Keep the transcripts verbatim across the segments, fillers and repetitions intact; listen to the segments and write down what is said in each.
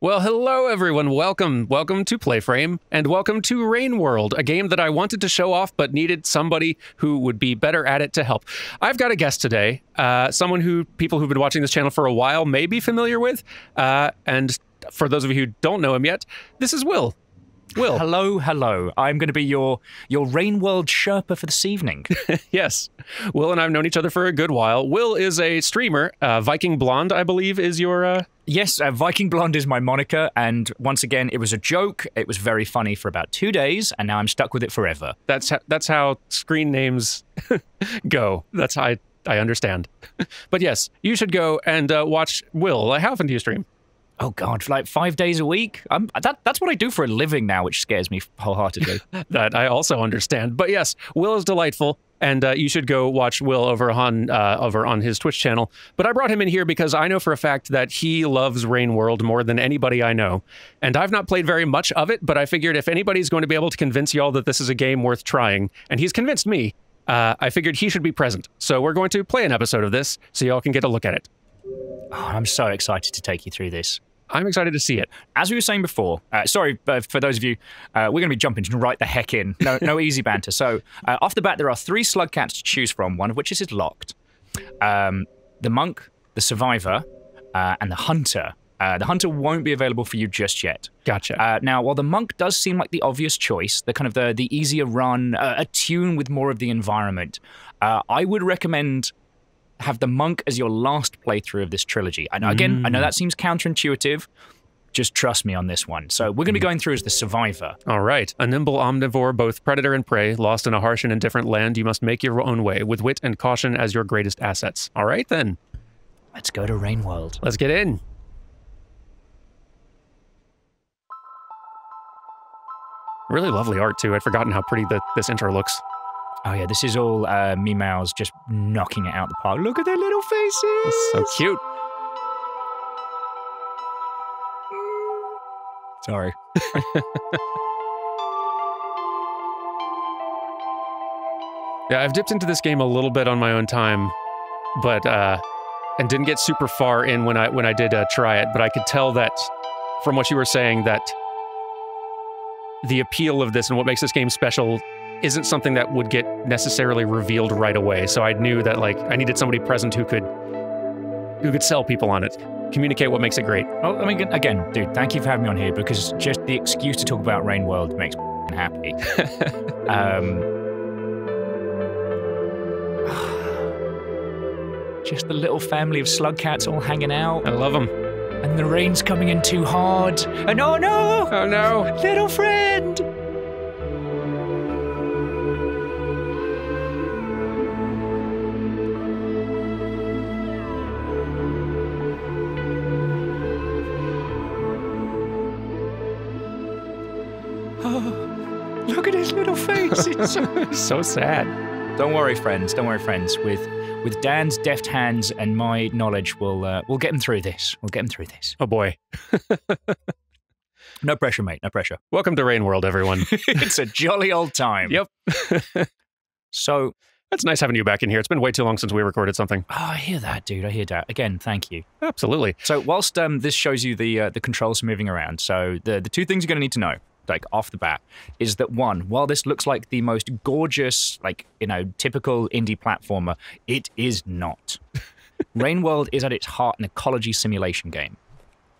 Well, hello everyone, welcome. Welcome to Playframe, and welcome to Rain World, a game that I wanted to show off but needed somebody who would be better at it to help. I've got a guest today, uh, someone who people who've been watching this channel for a while may be familiar with, uh, and for those of you who don't know him yet, this is Will. Will. Hello, hello. I'm going to be your your Rain World Sherpa for this evening. Yes. Will and I have known each other for a good while. Will is a streamer. Uh, Viking Blonde, I believe, is your... Uh... Yes, uh, Viking Blonde is my moniker. And once again, it was a joke. It was very funny for about two days, and now I'm stuck with it forever. That's, that's how screen names go. That's how I, I understand. But yes, you should go and uh, watch Will. How often do you stream? Oh God, for like five days a week? I'm, that, that's what I do for a living now, which scares me wholeheartedly. That I also understand. But yes, Will is delightful, and uh, you should go watch Will over on, uh, over on his Twitch channel. But I brought him in here because I know for a fact that he loves Rain World more than anybody I know. And I've not played very much of it, but I figured if anybody's going to be able to convince y'all that this is a game worth trying, and he's convinced me, uh, I figured he should be present. So we're going to play an episode of this so y'all can get a look at it. Oh, I'm so excited to take you through this. I'm excited to see it. As we were saying before, uh, sorry uh, for those of you, uh, we're going to be jumping right the heck in. No, no easy banter. So uh, off the bat, there are three slugcats to choose from, one of which is locked. Um, the monk, the survivor, uh, and the hunter. Uh, the hunter won't be available for you just yet. Gotcha. Uh, now, while the monk does seem like the obvious choice, the kind of the, the easier run, uh, attune with more of the environment, uh, I would recommend... have the monk as your last playthrough of this trilogy. I know, again, mm. I know that seems counterintuitive. Just trust me on this one. So we're going to be going through as the survivor. All right. A nimble omnivore, both predator and prey, lost in a harsh and indifferent land, you must make your own way, with wit and caution as your greatest assets. All right, then. Let's go to Rain World. Let's get in. Really lovely art, too. I'd forgotten how pretty the, this intro looks. Oh yeah, this is all uh, Meow's just knocking it out the park. Look at their little faces! That's so cute. Sorry. Yeah, I've dipped into this game a little bit on my own time, but uh, and didn't get super far in when I when I did uh, try it. But I could tell that from what you were saying that the appeal of this and what makes this game special isn't something that would get necessarily revealed right away. So I knew that, like, I needed somebody present who could who could sell people on it, communicate what makes it great. Oh, I mean, again, dude, thank you for having me on here, because just the excuse to talk about Rain World makes me happy. um, just the little family of slug cats all hanging out. I love them. And the rain's coming in too hard. And oh no! Oh no! Little friend! It's so, so sad. Don't worry, friends. Don't worry, friends. With with Dan's deft hands and my knowledge, we'll uh, we'll get him through this. We'll get him through this. Oh boy. No pressure, mate. No pressure. Welcome to Rain World, everyone. It's a jolly old time. Yep. So that's nice having you back in here. It's been way too long since we recorded something. Oh, I hear that, dude. I hear that. Again, thank you. Absolutely. So whilst um, this shows you the uh, the controls moving around, so the the two things you're going to need to know, like off the bat, is that one, while this looks like the most gorgeous, like, you know, typical indie platformer, it is not. Rain World is at its heart an ecology simulation game.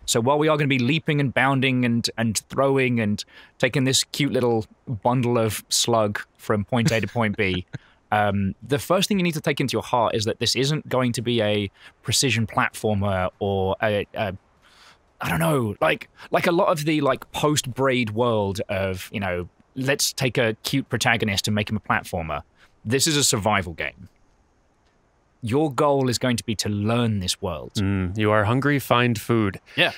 So while we are going to be leaping and bounding and and throwing and taking this cute little bundle of slug from point A to point B, um, the first thing you need to take into your heart is that this isn't going to be a precision platformer or a, a I don't know, like like a lot of the like post-Braid world of, you know, let's take a cute protagonist and make him a platformer. This is a survival game. Your goal is going to be to learn this world. Mm, you are hungry, find food. Yeah.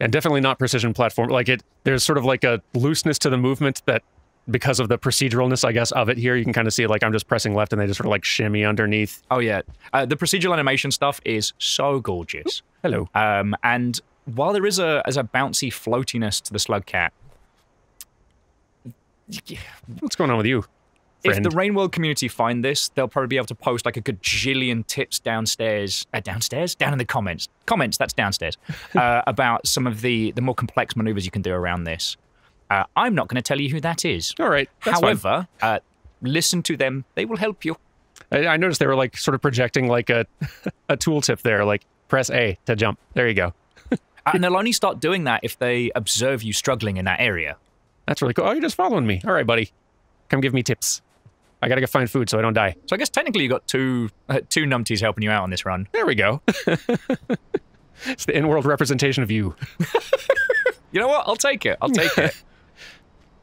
And definitely not precision platform. Like it, there's sort of like a looseness to the movement that, because of the proceduralness, I guess, of it here, you can kind of see, like, I'm just pressing left and they just sort of, like, shimmy underneath. Oh, yeah. Uh, the procedural animation stuff is so gorgeous. Ooh, hello. Um, and... while there is a as a bouncy floatiness to the slug cat, what's going on with you? friend. If the Rain World community find this, they'll probably be able to post like a gajillion tips downstairs, uh, downstairs, down in the comments, comments. That's downstairs uh, about some of the the more complex maneuvers you can do around this. Uh, I'm not going to tell you who that is. All right. That's However, uh, listen to them; they will help you. I, I noticed they were like sort of projecting like a a tooltip there, like press A to jump. There you go. And they'll only start doing that if they observe you struggling in that area. That's really cool. Oh, you're just following me. All right, buddy. Come give me tips. I gotta go find food so I don't die. So I guess technically you got two uh, two numpties helping you out on this run. There we go. It's the in-world representation of you. You know what? I'll take it. I'll take it.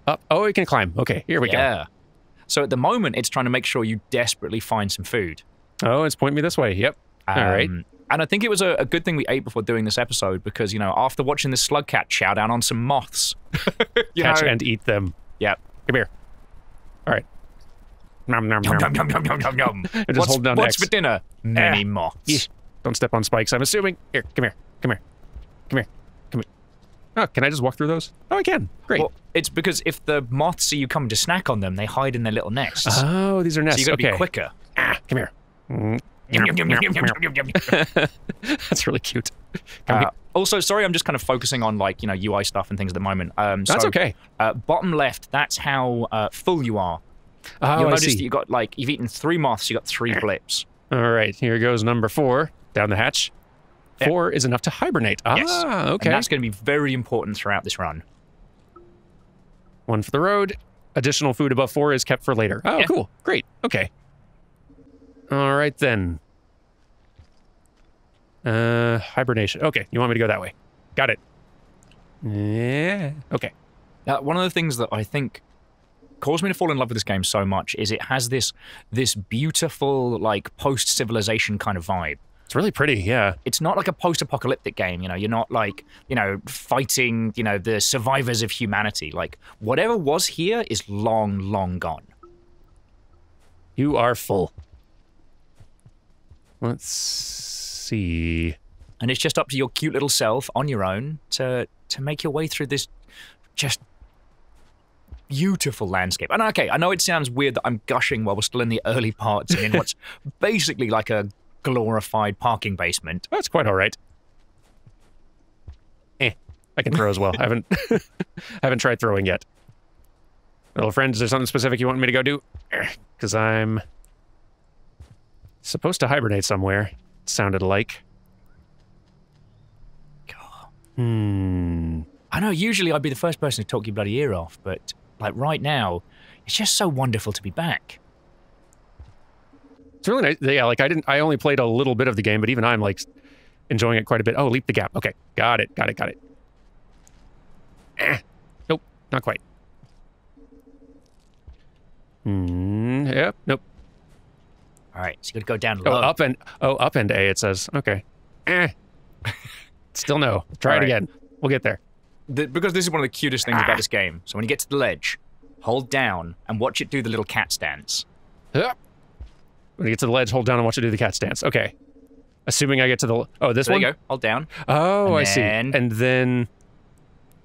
Up. Oh, it can climb. Okay, here we yeah. go. Yeah. So at the moment, it's trying to make sure you desperately find some food. Oh, it's pointing me this way. Yep. Um, All right. And I think it was a, a good thing we ate before doing this episode because, you know, after watching this slugcat chow down on some moths. Catch know. and eat them. Yep. Come here. All right. Nom, nom, nom, nom, nom, nom, nom, nom, nom. Just what's, hold down what's for dinner? Many uh, moths. Don't step on spikes, I'm assuming. Here, come here, come here, come here, come here. Oh, can I just walk through those? Oh, I can. Great. Well, it's because if the moths see you coming to snack on them, they hide in their little nests. Oh, these are nests. So you got to okay. be quicker. Ah, come here. Mm. That's really cute. Uh, also, sorry, I'm just kind of focusing on like, you know, U I stuff and things at the moment. Um, so, that's okay. Uh, bottom left, that's how uh, full you are. Oh, You'll I notice see. that you got like, you've eaten three moths, you got three blips. All right, here goes number four, down the hatch. Four yeah. is enough to hibernate. Ah, yes. okay. And that's going to be very important throughout this run. One for the road. Additional food above four is kept for later. Oh, yeah. cool. Great. Okay. All right, then. Uh, hibernation. Okay, you want me to go that way. Got it. Yeah. Okay. Now, one of the things that I think caused me to fall in love with this game so much is it has this this beautiful, like, post-civilization kind of vibe. It's really pretty, yeah. It's not like a post-apocalyptic game, you know? You're not, like, you know, fighting, you know, the survivors of humanity. Like, whatever was here is long, long gone. You are full. Let's see. And it's just up to your cute little self on your own to to make your way through this just beautiful landscape. And okay, I know it sounds weird that I'm gushing while we're still in the early parts and in what's basically like a glorified parking basement. That's quite all right. Eh, I can throw as well. I haven't I haven't tried throwing yet. Little friend, is there something specific you want me to go do? Because I'm supposed to hibernate somewhere, it sounded like. God. Hmm. I know, usually I'd be the first person to talk your bloody ear off, but, like, right now, it's just so wonderful to be back. It's really nice. Yeah, like, I didn't, I only played a little bit of the game, but even I'm, like, enjoying it quite a bit. Oh, leap the gap. Okay, got it, got it, got it. Eh. Nope, not quite. Hmm, yep, nope. All right, so you gotta go down low. Oh, up and oh, up and A. It says okay. Eh. Still no. Try it again. We'll get there. The, because this is one of the cutest things ah. about this game. So when you get to the ledge, hold down and watch it do the little cat stance. When you get to the ledge, hold down and watch it do the cat stance. Okay. Assuming I get to the oh this there one. There you go. Hold down. Oh, and I then, see. And then,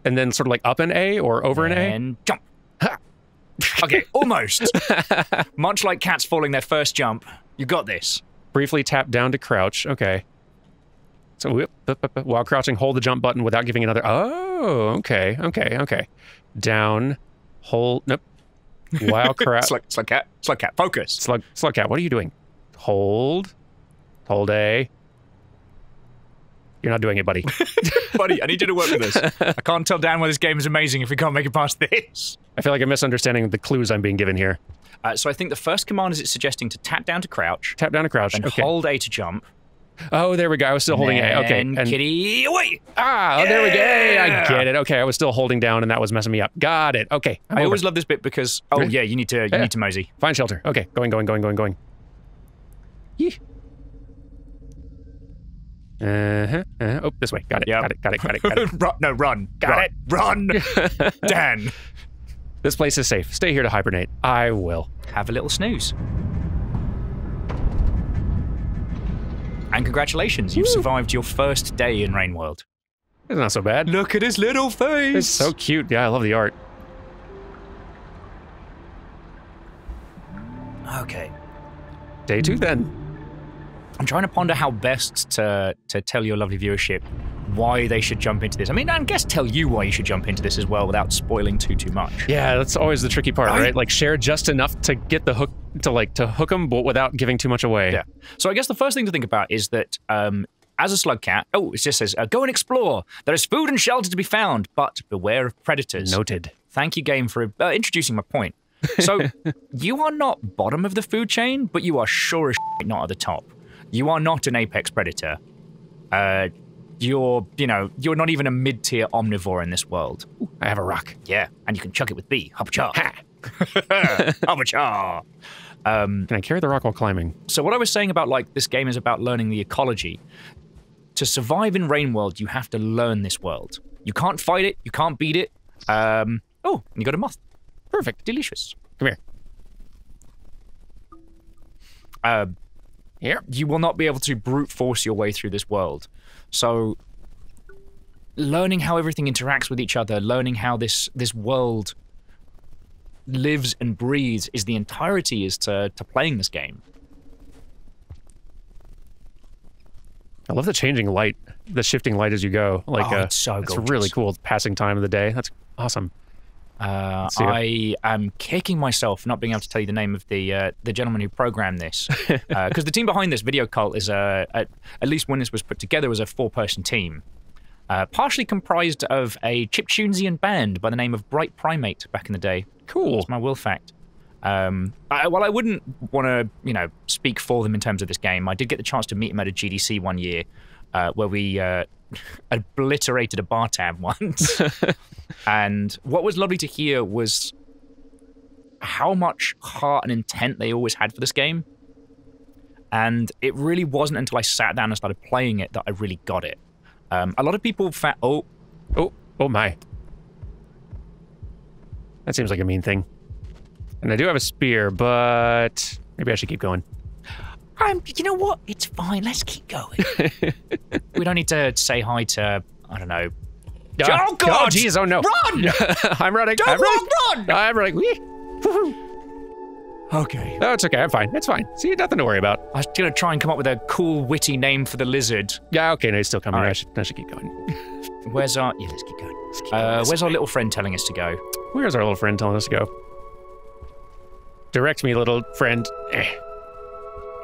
and then sort of like up and A or over and A. And jump. Ha. Okay, almost. Much like cats falling their first jump, you got this. Briefly tap down to crouch. Okay. So whoop, whoop, whoop, while crouching, hold the jump button without giving another. Oh, okay, okay, okay. Down, hold. Nope. While crouch. slug, slug cat. Slug cat. Focus. Slug. Slug cat. What are you doing? Hold. Hold A. You're not doing it, buddy. Buddy, I need you to work with this. I can't tell Dan why this game is amazing if we can't make it past this. I feel like I'm misunderstanding the clues I'm being given here. Uh, so I think the first command is it's suggesting to tap down to crouch. Tap down to crouch. And okay. hold A to jump. Oh, there we go. I was still and holding A. Okay. And kitty, away. Ah, oh, yeah. there we go. Hey, I get it. Okay, I was still holding down and that was messing me up. Got it. Okay. I'm I over. always love this bit because, oh yeah, you need to, you yeah. need to mosey. Find shelter. Okay, going, going, going, going, going. Yee. Uh-huh, uh-huh. Oh, this way. Got it, yep. got it, got it, got it, got it. Run, no, run. Got run. it. Run. Dan. This place is safe. Stay here to hibernate. I will. Have a little snooze. And congratulations, Woo. You've survived your first day in Rain World. It's not so bad. Look at his little face. It's so cute. Yeah, I love the art. Okay. Day two, then. I'm trying to ponder how best to, to tell your lovely viewership why they should jump into this. I mean, I guess tell you why you should jump into this as well without spoiling too, too much. Yeah, that's always the tricky part, I... right? Like, share just enough to get the hook, to like, to hook them, but without giving too much away. Yeah. So I guess the first thing to think about is that, um, as a slug cat, oh, it just says, uh, go and explore. There is food and shelter to be found, but beware of predators. Noted. Thank you, game, for uh, introducing my point. So, you are not bottom of the food chain, but you are sure as shit not at the top. You are not an apex predator. Uh, you're, you know, you're not even a mid-tier omnivore in this world. Ooh, I have a rock. Yeah, and you can chuck it with B. Hoppa-cha. Ha! Hoppa-cha. Um, can I carry the rock while climbing? So what I was saying about, like, this game is about learning the ecology. To survive in Rain World, you have to learn this world. You can't fight it. You can't beat it. Um, oh, and you got a moth. Perfect. Delicious. Come here. Uh, yeah. You will not be able to brute force your way through this world. So, learning how everything interacts with each other, learning how this, this world lives and breathes is the entirety is to, to playing this game. I love the changing light, the shifting light as you go. Like, oh, uh, it's so it's really cool passing time of the day. That's awesome. Uh, I am kicking myself for not being able to tell you the name of the uh, the gentleman who programmed this, because uh, the team behind this Videocult is a, a at least when this was put together was a four person team, uh, partially comprised of a chiptunesian band by the name of Bright Primate back in the day. Cool, that's my Will fact. Um, I, while I wouldn't want to you know speak for them in terms of this game, I did get the chance to meet him at a G D C one year, uh, where we. Uh, obliterated a bar tab once. And what was lovely to hear was how much heart and intent they always had for this game. And it really wasn't until I sat down and started playing it that I really got it. Um, a lot of people fa- oh. Oh, oh my. That seems like a mean thing. And I do have a spear, but maybe I should keep going. Um, you know what? It's fine. Let's keep going. We don't need to say hi to, I don't know. Oh, oh God! Jeez, oh, oh no. Run! I'm running. Don't I'm running. run, run! I'm running. Okay. Oh, it's okay. I'm fine. It's fine. See, nothing to worry about. I was going to try and come up with a cool, witty name for the lizard. Yeah, okay. No, he's still coming. Right. I, should, I should keep going. Where's our... Yeah, let's keep going. Let's keep going. Uh, let's where's our little friend telling us to go? Where's our little friend telling us to go? Direct me, little friend. Eh.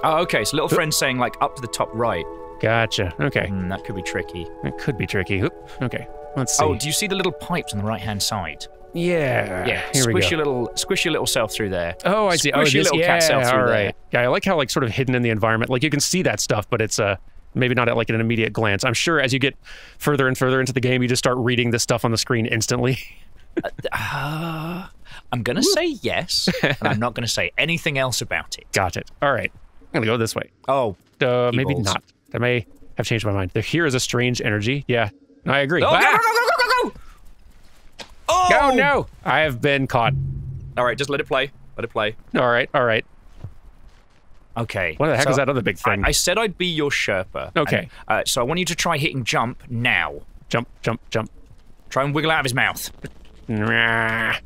Oh, okay, so little Oop. friend's saying, like, up to the top right. Gotcha, okay. Mm, that could be tricky. That could be tricky. Oop. Okay, let's see. Oh, do you see the little pipes on the right-hand side? Yeah. Yeah, Here squish, we go. Your little, squish your little self through there. Oh, I see. Squish oh, this, your little yeah, cat self through all right. there. Yeah, I like how, like, sort of hidden in the environment. Like, you can see that stuff, but it's, uh, maybe not at, like, an immediate glance. I'm sure as you get further and further into the game, you just start reading this stuff on the screen instantly. uh, uh, I'm gonna Woo. say yes, and I'm not gonna say anything else about it. Got it. All right. I'm gonna go this way. Oh, uh, maybe not. I may have changed my mind. There here is a strange energy. Yeah, I agree. Oh, ah! Go, go, go, go, go, go! Oh! Go, no! I have been caught. All right, just let it play. Let it play. All right, all right. Okay. What the heck so is that other big thing? I, I said I'd be your Sherpa. Okay. And, uh, so I want you to try hitting jump now. Jump, jump, jump. Try and wiggle out of his mouth. Nah.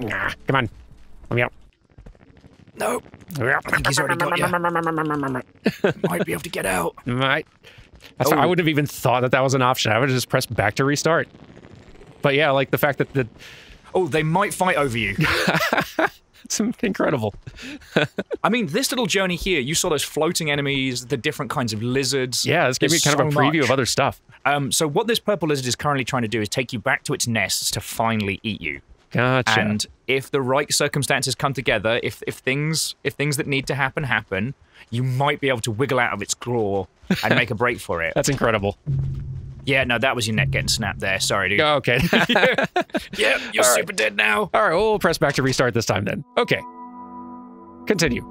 Come on. Let me out. No, I think he's already got you. Might be able to get out. Might. That's oh. I wouldn't have even thought that that was an option. I would have just pressed back to restart. But yeah, like the fact that the... Oh, they might fight over you. It's incredible. I mean, this little journey here, you saw those floating enemies, the different kinds of lizards. Yeah, this gave me kind so of a preview much. of other stuff. Um, so what this purple lizard is currently trying to do is take you back to its nests to finally eat you. Gotcha. And if the right circumstances come together, if if things if things that need to happen happen, you might be able to wiggle out of its claw and make a break for it. That's incredible. Yeah, no, that was your neck getting snapped there. Sorry, dude. Oh, okay. yeah. Yep, you're All super right. dead now. All right, we'll press back to restart this time then. Okay. Continue.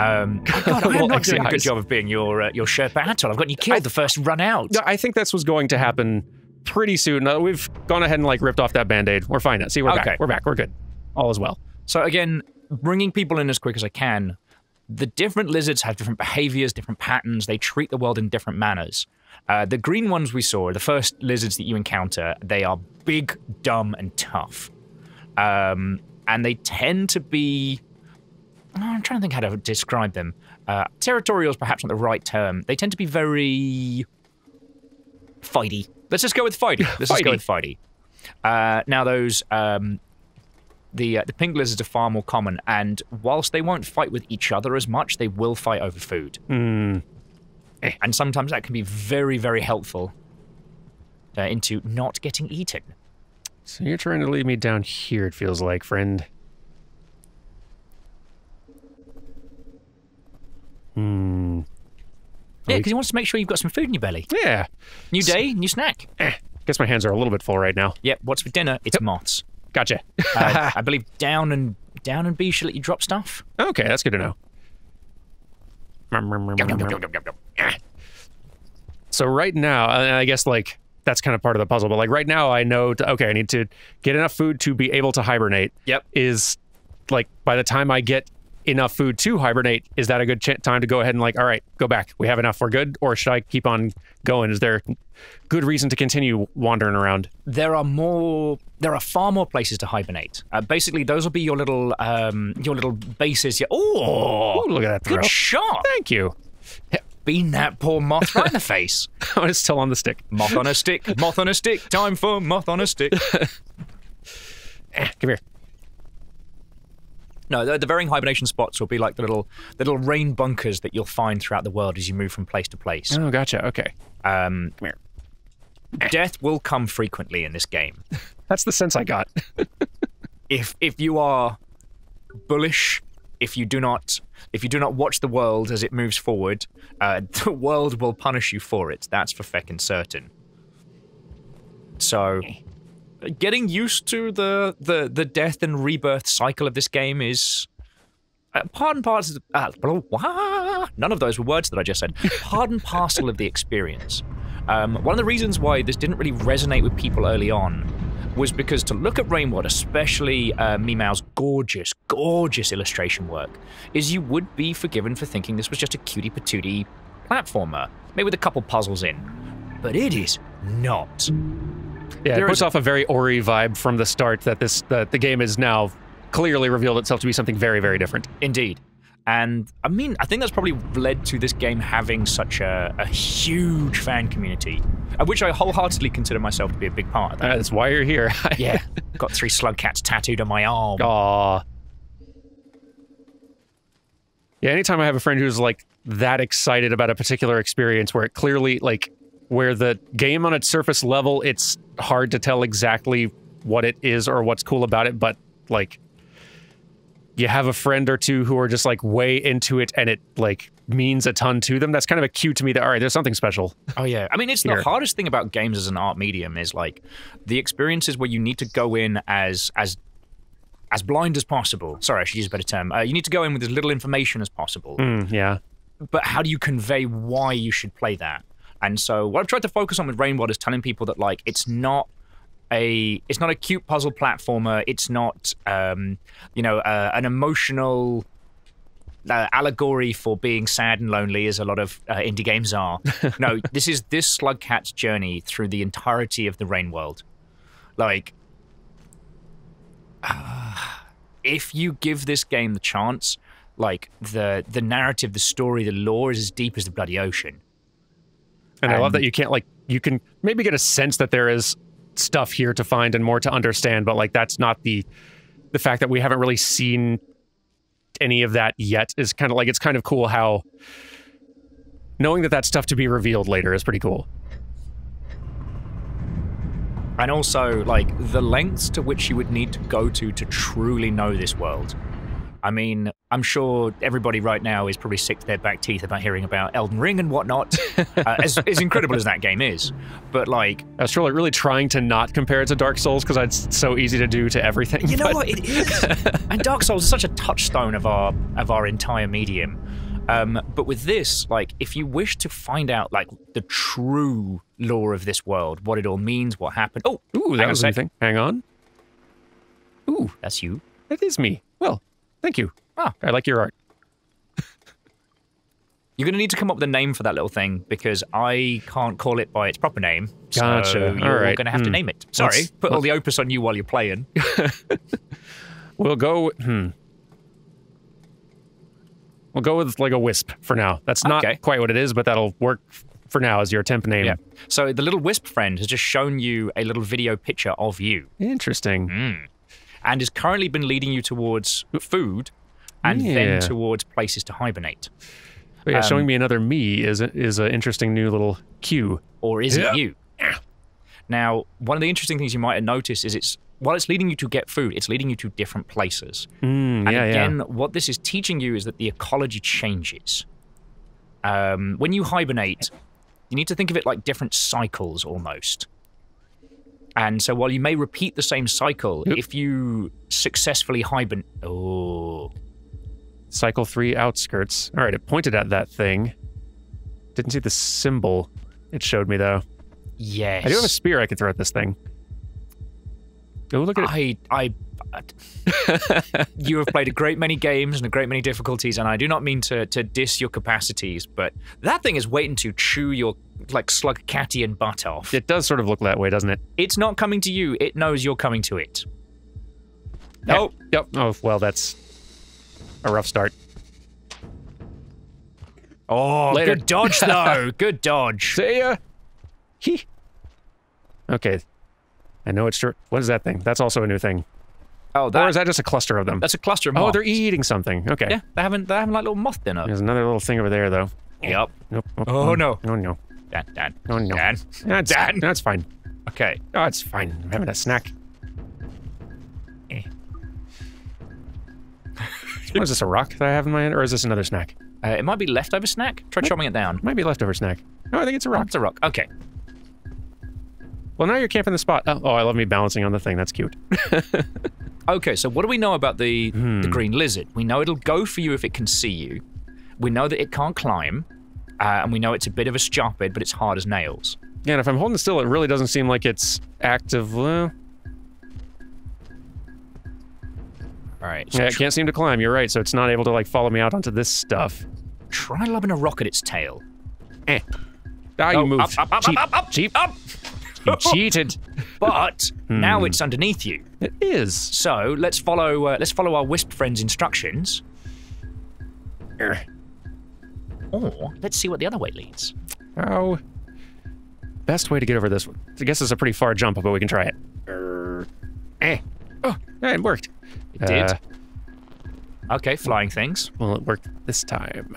Um, oh God, I'm not doing a good job of being your uh, your Sherpa at all. I've gotten you killed I, the first run out. No, I think this was going to happen. Pretty soon. Now, we've gone ahead and like ripped off that band-aid. We're fine now. See, we're okay. back. We're back. We're good. All is well. So again, bringing people in as quick as I can, the different lizards have different behaviors, different patterns. They treat the world in different manners. Uh, the green ones we saw, the first lizards that you encounter, they are big, dumb, and tough. Um, and they tend to be... I'm trying to think how to describe them. Uh, territorial is perhaps not the right term. They tend to be very... fighty. Let's just go with fighty. Let's fighty. just go with fighty. Uh, now those... Um, The, uh, the pink lizards are far more common, and whilst they won't fight with each other as much, they will fight over food. Mm. Eh. And sometimes that can be very, very helpful uh, into not getting eaten. So you're trying to lead me down here, it feels like, friend. Hmm. Yeah, because you want to make sure you've got some food in your belly. Yeah. New day, new snack. Eh. Guess my hands are a little bit full right now. Yep, what's for dinner? It's yep. moths. Gotcha. uh, I believe down and down and B should let you drop stuff. Okay, that's good to know. So right now, I guess like that's kind of part of the puzzle. But like right now, I know. To, okay, I need to get enough food to be able to hibernate. Yep. Is like by the time I get enough food to hibernate, is that a good ch time to go ahead and like, all right, go back. We have enough. We're good. Or should I keep on going? Is there good reason to continue wandering around? There are more. There are far more places to hibernate. Uh, basically, those will be your little, um, your little bases. Your, oh, look at that! Throw. Good shot. Thank you. Bean that poor moth right in the face. Oh, it's still on the stick. Moth on a stick. Moth on a stick. Time for moth on a stick. Come here. No, the, the varying hibernation spots will be like the little, the little rain bunkers that you'll find throughout the world as you move from place to place. Oh, gotcha. Okay. Um, Come here. Death will come frequently in this game. That's the sense I got. if if you are bullish, if you do not if you do not watch the world as it moves forward, uh, the world will punish you for it. That's for feckin' certain. So. Getting used to the, the, the death and rebirth cycle of this game is... Uh, part and parcel... Uh, none of those were words that I just said. Part and parcel of the experience. Um, one of the reasons why this didn't really resonate with people early on was because to look at Rain World, especially uh, Meemow's gorgeous, gorgeous illustration work, is you would be forgiven for thinking this was just a cutie-patootie platformer, maybe with a couple puzzles in. But it is not. Yeah, there it puts off a very Ori vibe from the start that this that the game has now clearly revealed itself to be something very, very different. Indeed. And, I mean, I think that's probably led to this game having such a, a huge fan community, of which I wholeheartedly consider myself to be a big part of that. Uh, that's why you're here. Yeah. Got three slugcats tattooed on my arm. Aww. Yeah, anytime I have a friend who's, like, that excited about a particular experience where it clearly, like... where the game on its surface level, it's hard to tell exactly what it is or what's cool about it, but, like, you have a friend or two who are just, like, way into it and it, like, means a ton to them. That's kind of a cue to me that, all right, there's something special. Oh, yeah. I mean, it's here. The hardest thing about games as an art medium is, like, the experiences where you need to go in as... as as blind as possible. Sorry, I should use a better term. Uh, you need to go in with as little information as possible. Mm, yeah. But how do you convey why you should play that? And so what I've tried to focus on with Rain World is telling people that, like, it's not a it's not a cute puzzle platformer. It's not, um, you know, uh, an emotional uh, allegory for being sad and lonely, as a lot of uh, indie games are. No, this is this slugcat's journey through the entirety of the Rain World. Like, uh, if you give this game the chance, like, the the narrative, the story, the lore is as deep as the bloody ocean. And I love that you can't, like, you can maybe get a sense that there is stuff here to find and more to understand, but, like, that's not the, the fact that we haven't really seen any of that yet is kind of, like, it's kind of cool how knowing that that's stuff to be revealed later is pretty cool. And also, like, the lengths to which you would need to go to to truly know this world. I mean, I'm sure everybody right now is probably sick to their back teeth about hearing about Elden Ring and whatnot, uh, as, as incredible as that game is. But, like... I was really trying to not compare it to Dark Souls, because it's so easy to do to everything. You but... know what? It is. And Dark Souls is such a touchstone of our, of our entire medium. Um, but with this, like, if you wish to find out, like, the true lore of this world, what it all means, what happened... Oh! Ooh, that was anything. Hang on. Ooh. That's you. That is me. Well... Thank you. Ah, I like your art. You're going to need to come up with a name for that little thing, because I can't call it by its proper name. So gotcha. You're all right. going to have mm. to name it. Sorry, let's, put let's... all the opus on you while you're playing. We'll go... Hmm. We'll go with like a wisp for now. That's not okay. quite what it is, but that'll work for now as your temp name. Yeah. So the little wisp friend has just shown you a little video picture of you. Interesting. Mm. And has currently been leading you towards food and yeah. then towards places to hibernate. Oh, yeah, um, showing me another me is a, is an interesting new little cue. Or is yeah. it you? Yeah. Now, one of the interesting things you might have noticed is it's while it's leading you to get food, it's leading you to different places. Mm, and yeah, again, yeah. what this is teaching you is that the ecology changes. Um, when you hibernate, you need to think of it like different cycles almost. And so while you may repeat the same cycle, yep. if you successfully hibernate... Oh. Cycle three outskirts. All right, it pointed at that thing. Didn't see the symbol it showed me, though. Yes. I do have a spear I could throw at this thing. Go look at I, I, I you have played a great many games and a great many difficulties, and I do not mean to, to diss your capacities, but that thing is waiting to chew your, like, slugcatian butt off. It does sort of look that way, doesn't it? It's not coming to you. It knows you're coming to it. Oh. Hey, yep. Oh, well, that's a rough start. Oh, Later. Good dodge, though. Good dodge. See ya. He. Okay. I know it's short. What is that thing? That's also a new thing. Oh, that. Or is that just a cluster of them? That's a cluster of moths. Oh, they're eating something. Okay. Yeah, they're having, they're having like little moth dinner. There's another little thing over there, though. Yep. Nope. Oh, oh, no. Oh, no. Dan, Dan. Oh, no. Dan. That's, Dan. That's fine. Okay. Oh, it's fine. I'm having a snack. Eh. What is this, a rock that I have in my hand? Or is this another snack? Uh, it might be leftover snack. Try chopping it down. Might be leftover snack. No, I think it's a rock. It's a rock. Okay. Well, now you're camping the spot. Oh, oh, I love me balancing on the thing. That's cute. Okay, so what do we know about the, hmm. the green lizard? We know it'll go for you if it can see you. We know that it can't climb. Uh, and we know it's a bit of a stupid, but it's hard as nails. Yeah, and if I'm holding still, it really doesn't seem like it's active. Uh... Alright. So yeah, it can't seem to climb. You're right, so it's not able to, like, follow me out onto this stuff. Try lobbing a rock at its tail. Eh. Ah, oh, you moved. Up, up, up, up, up, Cheap. up, up. You cheated, but hmm. now it's underneath you. It is. So let's follow. Uh, let's follow our wisp friend's instructions. Urgh. Or let's see what the other way leads. Oh, best way to get over this one. I guess it's a pretty far jump, but we can try it. Urgh. Eh. Oh, yeah, it worked. It uh, did. Okay, flying things. Well, it worked this time.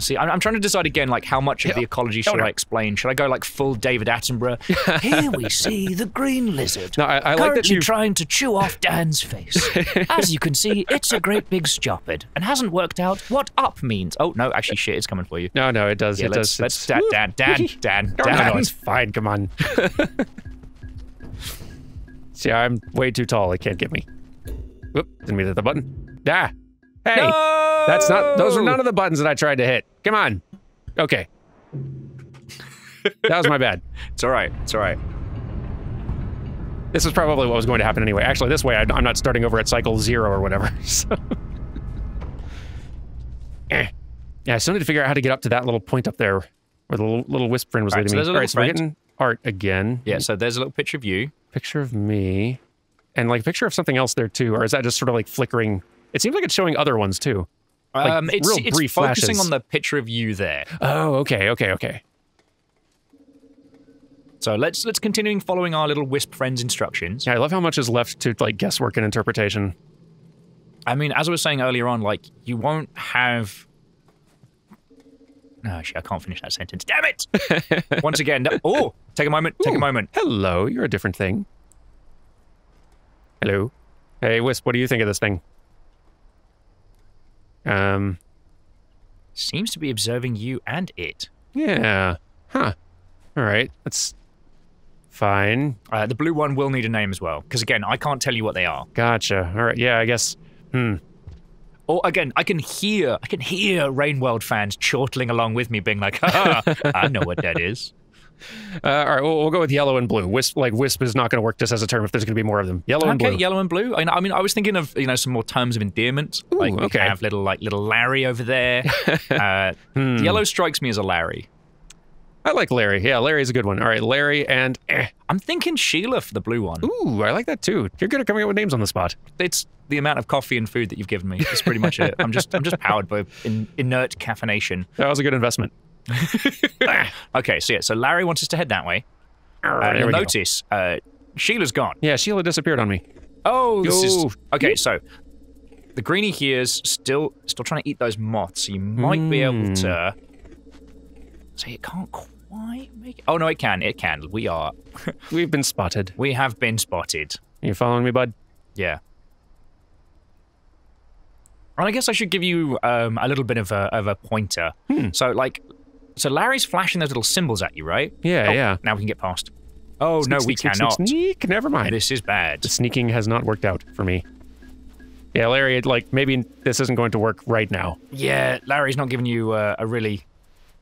See, I'm, I'm trying to decide again, like, how much of the ecology should oh, no. I explain? Should I go, like, full David Attenborough? Here we see the green lizard. No, I, I like that you trying to chew off Dan's face. As you can see, it's a great big stupid and hasn't worked out what up means. Oh, no, actually, shit, it's coming for you. No, no, it does. Yeah, it let's, does. Let's, Dan, Dan, Dan, Dan, Dan. No, no, it's fine. Come on. See, I'm way too tall. It can't get me. Whoop, didn't mean to hit the button. Ah! Hey, no! That's not. Those are none of the buttons that I tried to hit. Come on. Okay. That was my bad. It's all right. It's all right. This is probably what was going to happen anyway. Actually, this way, I, I'm not starting over at cycle zero or whatever. So. eh. Yeah, I still need to figure out how to get up to that little point up there where the little, little wisp friend was leading me. All right, so we're getting art again. Yeah, so there's a little picture of you. Picture of me. And like a picture of something else there too. Or is that just sort of like flickering? It seems like it's showing other ones too. Like um, it's real it's brief focusing flashes. On the picture of you there. Oh, okay, okay, okay. So let's let's continuing following our little wisp friend's instructions. Yeah, I love how much is left to like guesswork and interpretation. I mean, as I was saying earlier on, like you won't have. No, oh, shit, I can't finish that sentence. Damn it! Once again, no... oh, take a moment. Ooh, take a moment. Hello, you're a different thing. Hello, hey Wisp, what do you think of this thing? Um, seems to be observing you and it. Yeah. Huh. All right. That's fine. Uh, the blue one will need a name as well, because again, I can't tell you what they are. Gotcha. All right. Yeah. I guess. Hmm. Or again, I can hear, I can hear Rain World fans chortling along with me, being like, "Ha! I know what that is." Uh, all right, we'll, we'll go with yellow and blue. Wisp, like Wisp, is not going to work just as a term if there's going to be more of them. Yellow okay, and blue. Okay, yellow and blue. I mean, I was thinking of you know some more terms of endearment. Ooh, like we okay. have little like little Larry over there. uh, hmm. Yellow strikes me as a Larry. I like Larry. Yeah, Larry's a good one. All right, Larry and eh. I'm thinking Sheila for the blue one. Ooh, I like that too. You're good at coming up with names on the spot. It's the amount of coffee and food that you've given me. It's pretty much it. I'm just I'm just powered by in, inert caffeination. That was a good investment. Okay, so yeah, so Larry wants us to head that way. Uh, you'll notice uh, Sheila's gone. Yeah, Sheila disappeared on me. Oh, this is, okay, so the greenie here's still still trying to eat those moths. So you might mm. be able to. So it can't quite make it. Oh no, it can. It can. We are. We've been spotted. We have been spotted. You following me, bud? Yeah. And I guess I should give you um, a little bit of a of a pointer. Hmm. So like, so Larry's flashing those little symbols at you, right? Yeah, oh, yeah. Now we can get past. Oh sneak, no, sneak, we sneak, cannot. Sneak, sneak. Never mind. This is bad. The sneaking has not worked out for me. Yeah, Larry. Like maybe this isn't going to work right now. Yeah, Larry's not giving you uh, a really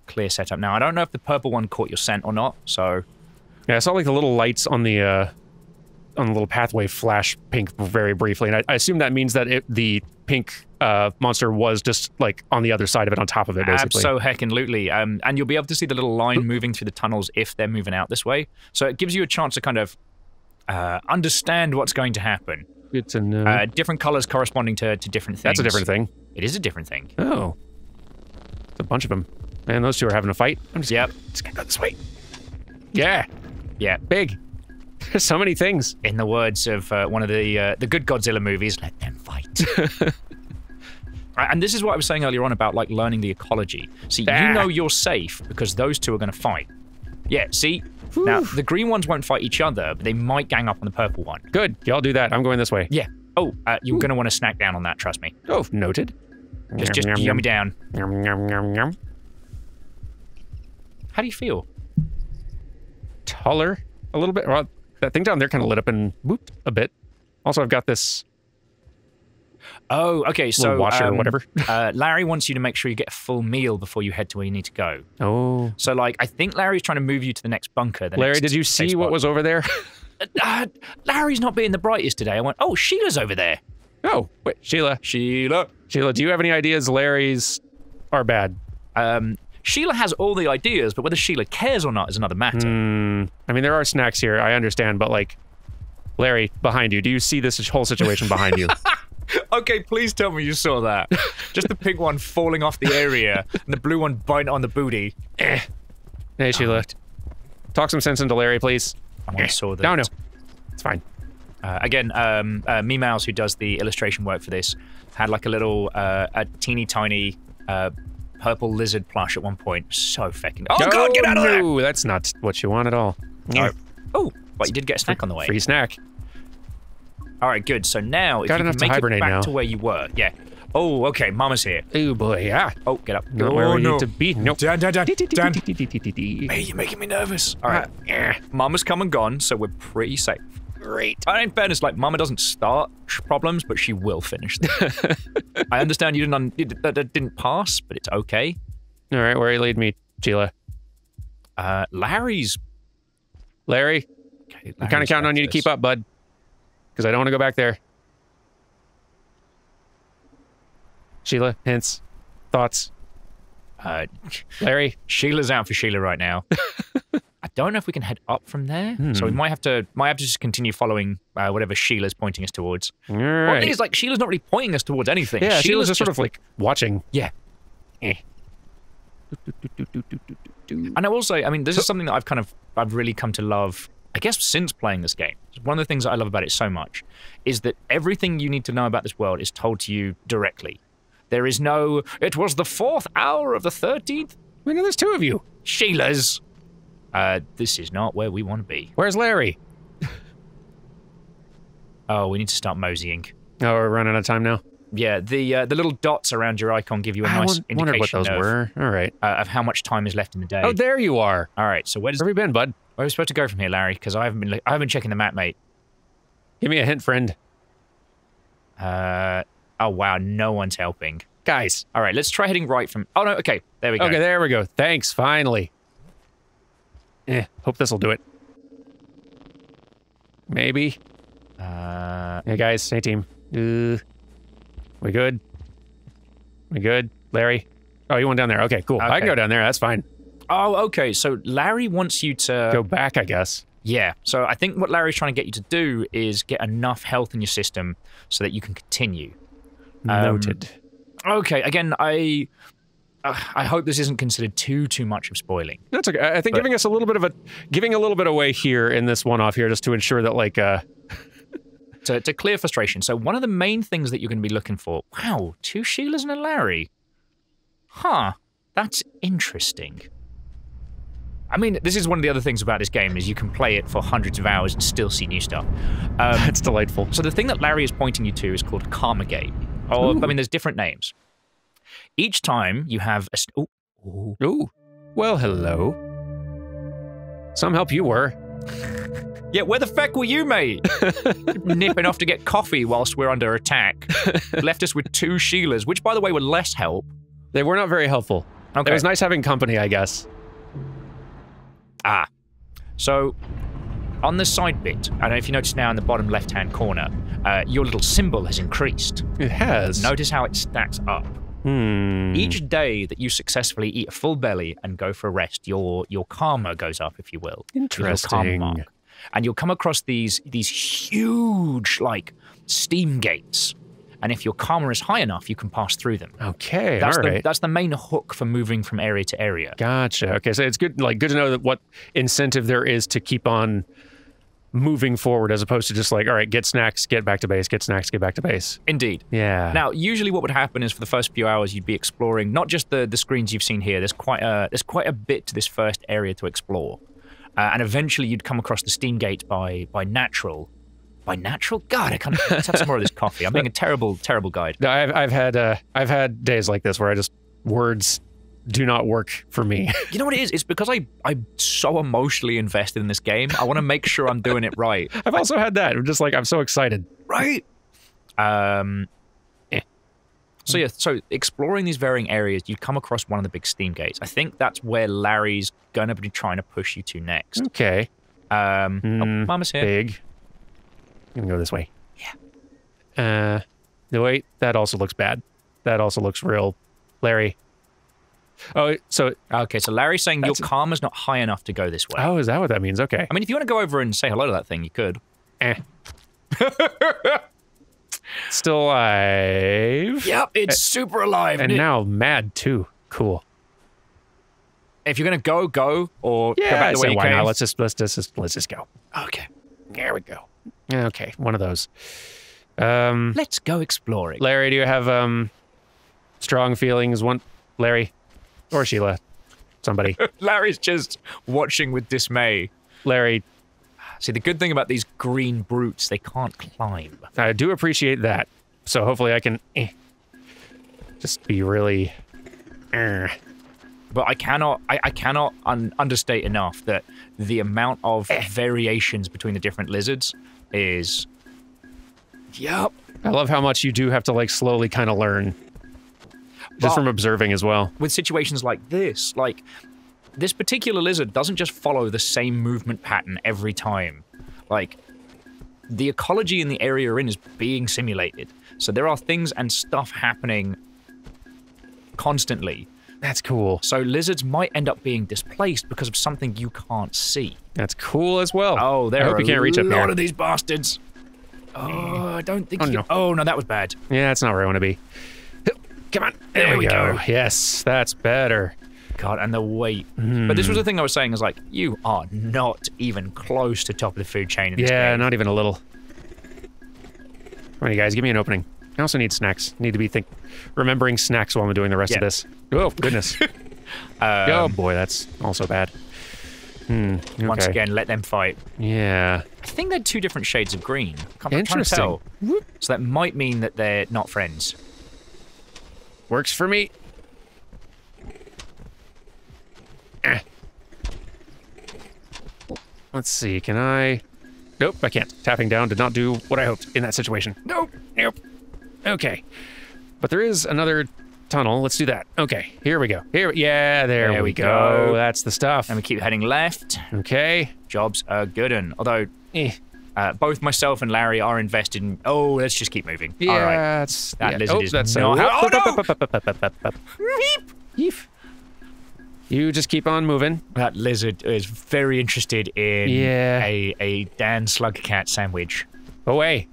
clear setup. Now I don't know if the purple one caught your scent or not. So yeah, I saw like the little lights on the uh, on the little pathway flash pink very briefly, and I, I assume that means that it, the pink uh, monster was just like on the other side of it, on top of it, basically. Abso heckin' lootly. Um, and you'll be able to see the little line moving through the tunnels if they're moving out this way. So it gives you a chance to kind of uh, understand what's going to happen. Good to know. Uh, different colors corresponding to, to different things. That's a different thing. It is a different thing. Oh, it's a bunch of them. Man, those two are having a fight. I'm just, yep. just gonna go this way. Yeah. Yeah. Big. There's so many things. In the words of uh, one of the uh, the good Godzilla movies, let them fight. Right, and this is what I was saying earlier on about like learning the ecology. See, ah. you know you're safe because those two are gonna fight. Yeah, see? Whew. Now, the green ones won't fight each other, but they might gang up on the purple one. Good, y'all do that. I'm going this way. Yeah. Oh, uh, you're Ooh. gonna wanna snack down on that, trust me. Oh, noted. Just, just yum me down. Yum, yum, yum, yum. How do you feel? Taller a little bit. Well, that thing down there kind of lit up and booped a bit. Also, I've got this. Oh, okay. So washer um, or whatever. uh, Larry wants you to make sure you get a full meal before you head to where you need to go. Oh. So like, I think Larry's trying to move you to the next bunker. The Larry, next did you see what was over there? uh, Larry's not being the brightest today. I went, oh, Sheila's over there. Oh, wait, Sheila. Sheila. Sheila, do you have any ideas Larry's are bad? Um. Sheila has all the ideas, but whether Sheila cares or not is another matter. Mm, I mean, there are snacks here, I understand, but like, Larry, behind you, do you see this whole situation behind you? Okay, please tell me you saw that. Just the pink one falling off the area, and the blue one biting on the booty. Eh. Hey, Sheila. Oh. Talk some sense into Larry, please. I only eh. saw that. No, no. It's fine. Uh, again, um, uh, Mee Mouse, who does the illustration work for this, had like a little, uh, a teeny tiny, uh, purple lizard plush at one point. So feckin'. Oh, oh God, get out of there! No, that's not what you want at all. No. Oh, but you did get a snack on the way. Free snack. All right, good. So now, Got if you can make it back now. to where you were. Yeah. Oh, okay, Mama's here. Oh boy, yeah. Oh, get up. Not oh, where we no. need to be. Nope. Dan, Dan, Dan, Dan. Hey, you're making me nervous. All right. Uh, Mama's come and gone, so we're pretty safe. Great. And in fairness, like, Mama doesn't start problems, but she will finish them. I understand you didn't un that didn't pass, but it's okay. All right, where you lead me, Sheila? Uh, Larry's. Larry, okay, I'm kind of counting on you to keep up, bud, because I don't want to go back there. Sheila, hints, thoughts. Uh, Larry, Sheila's out for Sheila right now. I don't know if we can head up from there, hmm. so we might have to might have to just continue following uh, whatever Sheila's pointing us towards. All right. Well, the thing is, like, Sheila's not really pointing us towards anything. Yeah, Sheila's, Sheila's just sort of like watching. Yeah. Eh. And I also, I mean, this so, is something that I've kind of I've really come to love, I guess, since playing this game. One of the things that I love about it so much is that everything you need to know about this world is told to you directly. There is no. It was the fourth hour of the thirteenth. We know there's two of you, Sheila's. Uh, this is not where we want to be. Where's Larry? Oh, we need to start moseying. Oh, we're running out of time now? Yeah, the uh, the little dots around your icon give you a I nice indication wondered what those of, were. All right. Uh, of how much time is left in the day. Oh, there you are. All right, so where does... Where have you been, bud? Where are we supposed to go from here, Larry? Because I haven't been I haven't been checking the map, mate. Give me a hint, friend. Uh, oh, wow, no one's helping. Guys. All right, let's try heading right from... Oh, no, okay, there we go. Okay, there we go. Thanks, finally. Eh, hope this'll do it. Maybe. Uh, hey guys, hey team. Uh, we good? We good? Larry? Oh, you went down there. Okay, cool. Okay. I can go down there, that's fine. Oh, okay. So Larry wants you to... go back, I guess. Yeah. So I think what Larry's trying to get you to do is get enough health in your system so that you can continue. Noted. Um, okay. Again, I... Uh, I hope this isn't considered too too much of spoiling. That's okay. I think but, giving us a little bit of a giving a little bit away here in this one off here just to ensure that like uh to, to clear frustration. So one of the main things that you're going to be looking for. Wow, two Sheilas and a Larry. Huh. That's interesting. I mean, this is one of the other things about this game is you can play it for hundreds of hours and still see new stuff. Um, that's delightful. So the thing that Larry is pointing you to is called Karma Gate. Or Ooh. I mean, there's different names. Each time you have a... St ooh. Ooh. Well, hello. Some help you were. Yeah, where the feck were you, mate? Nipping off to get coffee whilst we're under attack. Left us with two Sheilas, which, by the way, were less help. They were not very helpful. Okay. It was nice having company, I guess. Ah. So, on the side bit, I don't know if you notice now in the bottom left-hand corner, uh, your little symbol has increased. It has. Notice how it stacks up. Hmm. Each day that you successfully eat a full belly and go for a rest, your your karma goes up, if you will. Interesting. Your karma mark. And you'll come across these these huge like steam gates, and if your karma is high enough, you can pass through them. Okay, that's all the, right. That's the main hook for moving from area to area. Gotcha. Okay, so it's good like good to know that what incentive there is to keep on moving forward as opposed to just like, all right, get snacks, get back to base, get snacks, get back to base. Indeed. Yeah. Now, usually what would happen is for the first few hours, you'd be exploring not just the, the screens you've seen here. There's quite a, there's quite a bit to this first area to explore. Uh, and eventually you'd come across the steam gate by, by natural. By natural? God, I can't let's have some more of this coffee. I'm being a terrible, terrible guide. No, I've, I've, had, uh, I've had days like this where I just, words do not work for me. You know what it is? It's because I, I'm so emotionally invested in this game. I want to make sure I'm doing it right. I've also I, had that. I'm just like, I'm so excited. Right? Um, eh. So yeah, so exploring these varying areas, you come across one of the big steam gates. I think that's where Larry's going to be trying to push you to next. Okay. Um, mm, oh, Mama's here. Big. I'm going to go this way. Yeah. Uh, no, wait. That also looks bad. That also looks real. Larry. Oh, so... Okay, so Larry's saying your karma's not high enough to go this way. Oh, is that what that means? Okay. I mean, if you want to go over and say hello to that thing, you could. Eh. Still alive. Yep, it's uh, super alive. And it? Now mad, too. Cool. If you're going to go, go, or yeah, go back the way you why came. Not? Let's just, let's, just, let's just go. Okay. There we go. Okay, one of those. Um, let's go exploring. Larry, do you have um, strong feelings? One, Larry... Or Sheila. Somebody. Larry's just watching with dismay. Larry. See, the good thing about these green brutes, they can't climb. I do appreciate that. So hopefully I can eh, just be really... Eh. But I cannot I, I cannot un understate enough that the amount of eh. variations between the different lizards is... Yup. I love how much you do have to, like, slowly kind of learn. Just from observing as well. With situations like this, like, this particular lizard doesn't just follow the same movement pattern every time. Like, the ecology in the area you're in is being simulated. So there are things and stuff happening constantly. That's cool. So lizards might end up being displaced because of something you can't see. That's cool as well. Oh, there I hope are you can't reach up there. A lot of these bastards. Oh, I don't think oh, you... No. Oh, no, that was bad. Yeah, that's not where I want to be. Come on. There, there we go. go. Yes, that's better. God, and the weight. Mm. But this was the thing I was saying is like, you are not even close to top of the food chain in this Yeah, game. Not even a little. All right, you guys, give me an opening. I also need snacks. Need to be think remembering snacks while I'm doing the rest yeah. of this. Oh, goodness. um, oh, boy, that's also bad. Hmm, okay. Once again, let them fight. Yeah. I think they're two different shades of green. Can't, Interesting. Can't tell. So that might mean that they're not friends. Works for me. Eh. Let's see, can I... Nope, I can't. Tapping down did not do what I hoped in that situation. Nope, nope. Okay. But there is another tunnel. Let's do that. Okay, here we go. Here, yeah, there, there we go. go. That's the stuff. And we keep heading left. Okay. Jobs are good and although... Eh. Uh, both myself and Larry are invested in... Oh, let's just keep moving. Yeah, all right. It's, that yeah. lizard oh, is that's not... So. Oh, no! You just keep on moving. That lizard is very interested in yeah. a, a Dan Slugcat sandwich. Away.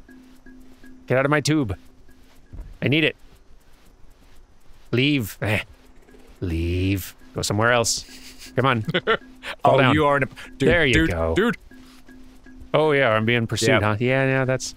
Get out of my tube. I need it. Leave. Leave. Go somewhere else. Come on. Fall oh, down. You are in a... Dude, there you dude, go. Dude. Oh, yeah, I'm being pursued, yep. huh? Yeah, yeah, that's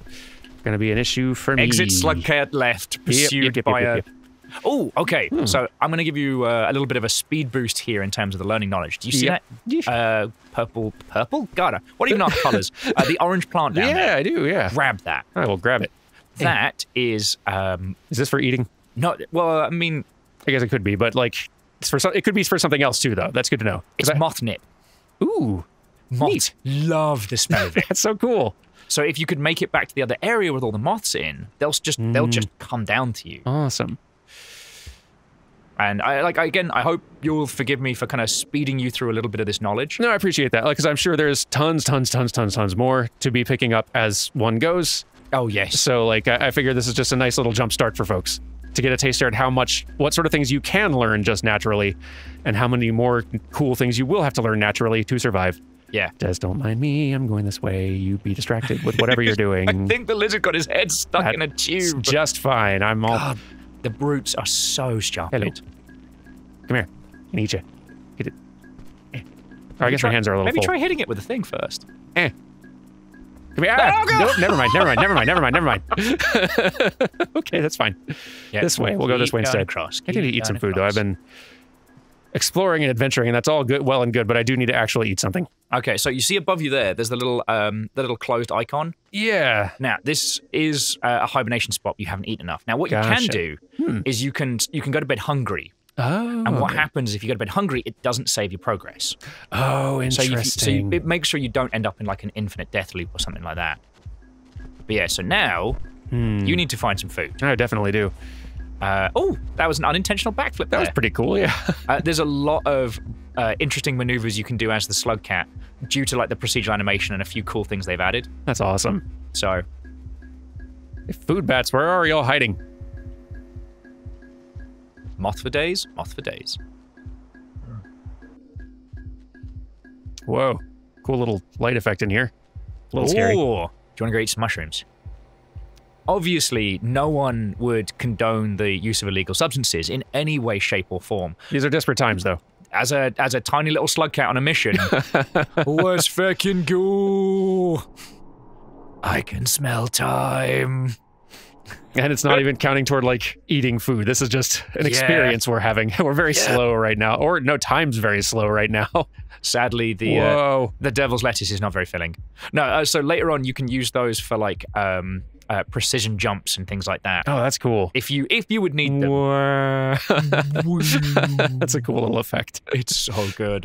going to be an issue for me. Exit Slugcat left, pursued yep, yep, yep, by yep, yep, yep. a... Oh, okay. Hmm. So I'm going to give you uh, a little bit of a speed boost here in terms of the learning knowledge. Do you see yep. that? Uh, purple, purple? God, what even are the colors? Uh, the orange plant down Yeah, there. I do, yeah. Grab that. I will grab it. That is... Um, is this for eating? No, well, I mean... I guess it could be, but like... It's for so it could be for something else too, though. That's good to know. It's I, moth nip. Ooh. Moth. Neat. Love the smell of it. That's so cool. So if you could make it back to the other area with all the moths in, they'll just, mm. they'll just come down to you. Awesome. And I like again, I hope you'll forgive me for kind of speeding you through a little bit of this knowledge. No, I appreciate that. Like, because I'm sure there's tons, tons, tons, tons, tons more to be picking up as one goes. Oh, yes. So, like, I, I figure this is just a nice little jump start for folks to get a taster at how much, what sort of things you can learn just naturally, and how many more cool things you will have to learn naturally to survive. Yeah. Just don't mind me. I'm going this way. You be distracted with whatever you're doing. I think the lizard got his head stuck That's in a tube. Just fine. I'm all. God. The brutes are so sharp. Hello. Come here. I need you. Get it. Eh. Oh, I guess try, my hands are a little maybe full. Maybe try hitting it with a thing first. Eh. Come here. Ah, no, nope, never mind. Never mind. Never mind. Never mind. Never mind. Okay, that's fine. Yeah, this way. We'll go this way instead. Across, I need to eat some food, across. though. I've been exploring and adventuring, and that's all good, well and good, but I do need to actually eat something. Okay, so you see above you there, there's the little um, the little closed icon. Yeah. Now, this is uh, a hibernation spot. You haven't eaten enough. Now, what Gosh. you can do hmm. is you can you can go to bed hungry. Oh. And what happens if you go to bed hungry, it doesn't save your progress. Oh, interesting. So, you, so you, it makes sure you don't end up in like an infinite death loop or something like that. But yeah, so now, hmm. you need to find some food. I definitely do. Uh, oh, that was an unintentional backflip. That there. was pretty cool, yeah. uh, there's a lot of uh, interesting maneuvers you can do as the Slugcat due to like the procedural animation and a few cool things they've added. That's awesome. So, if food bats, where are y'all hiding? Moth for days, moth for days. Whoa, cool little light effect in here. A little Ooh. scary. Do you want to go eat some mushrooms? Obviously, no one would condone the use of illegal substances in any way, shape, or form. These are desperate times, though. As a as a tiny little Slugcat on a mission. Let's fucking go. I can smell time. And it's not even counting toward, like, eating food. This is just an yeah. experience we're having. We're very yeah. slow right now. Or, no, time's very slow right now. Sadly, the uh, the devil's lettuce is not very filling. No, uh, so later on, you can use those for, like... Um, Uh, precision jumps and things like that. Oh, that's cool. If you if you would need them. That's a cool little effect. It's so good.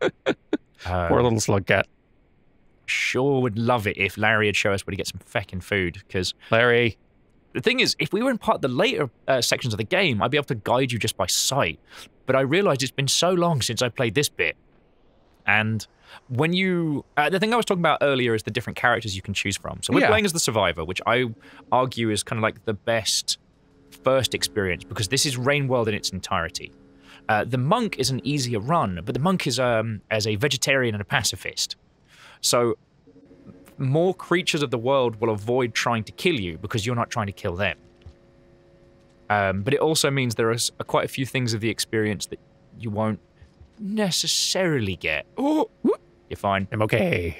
um, Poor little Slugcat. Sure would love it if Larry would show us where to get some feckin' food, because... Larry. The thing is, if we were in part of the later uh, sections of the game, I'd be able to guide you just by sight. But I realised it's been so long since I played this bit. And... When you, uh, the thing I was talking about earlier is the different characters you can choose from. So we're yeah. playing as the survivor, which I argue is kind of like the best first experience because this is Rain World in its entirety. Uh, the monk is an easier run, but the monk is um, as a vegetarian and a pacifist. So more creatures of the world will avoid trying to kill you because you're not trying to kill them. Um, but it also means there are quite a few things of the experience that you won't necessarily get. Oh, you're fine. I'm okay.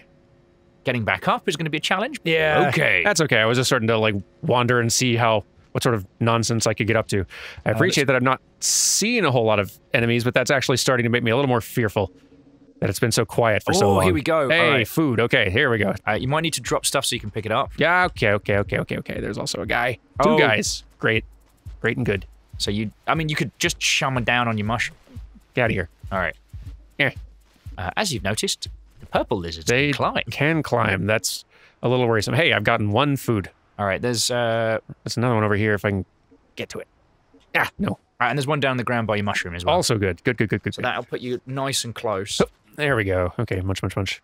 Getting back up is going to be a challenge. Yeah. Okay. That's okay. I was just starting to like wander and see how what sort of nonsense I could get up to. I appreciate uh, that I'm not seeing a whole lot of enemies, but that's actually starting to make me a little more fearful that it's been so quiet for oh, so long. Oh, here we go. Hey, right. Food. Okay, here we go. Uh, you might need to drop stuff so you can pick it up. Yeah. Okay. Okay. Okay. Okay. Okay. There's also a guy. Two oh. guys. Great. Great and good. So you, I mean, you could just shum it down on your mushroom. Get out of here. All right. Yeah. Uh, as you've noticed, the purple lizards they can climb. can climb. That's a little worrisome. Hey, I've gotten one food. All right, there's... Uh, there's another one over here if I can get to it. Ah, no. All right, and there's one down the ground by your mushroom as well. Also good. Good, good, good, good. So that'll put you nice and close. Oh, there we go. Okay, munch, munch, munch.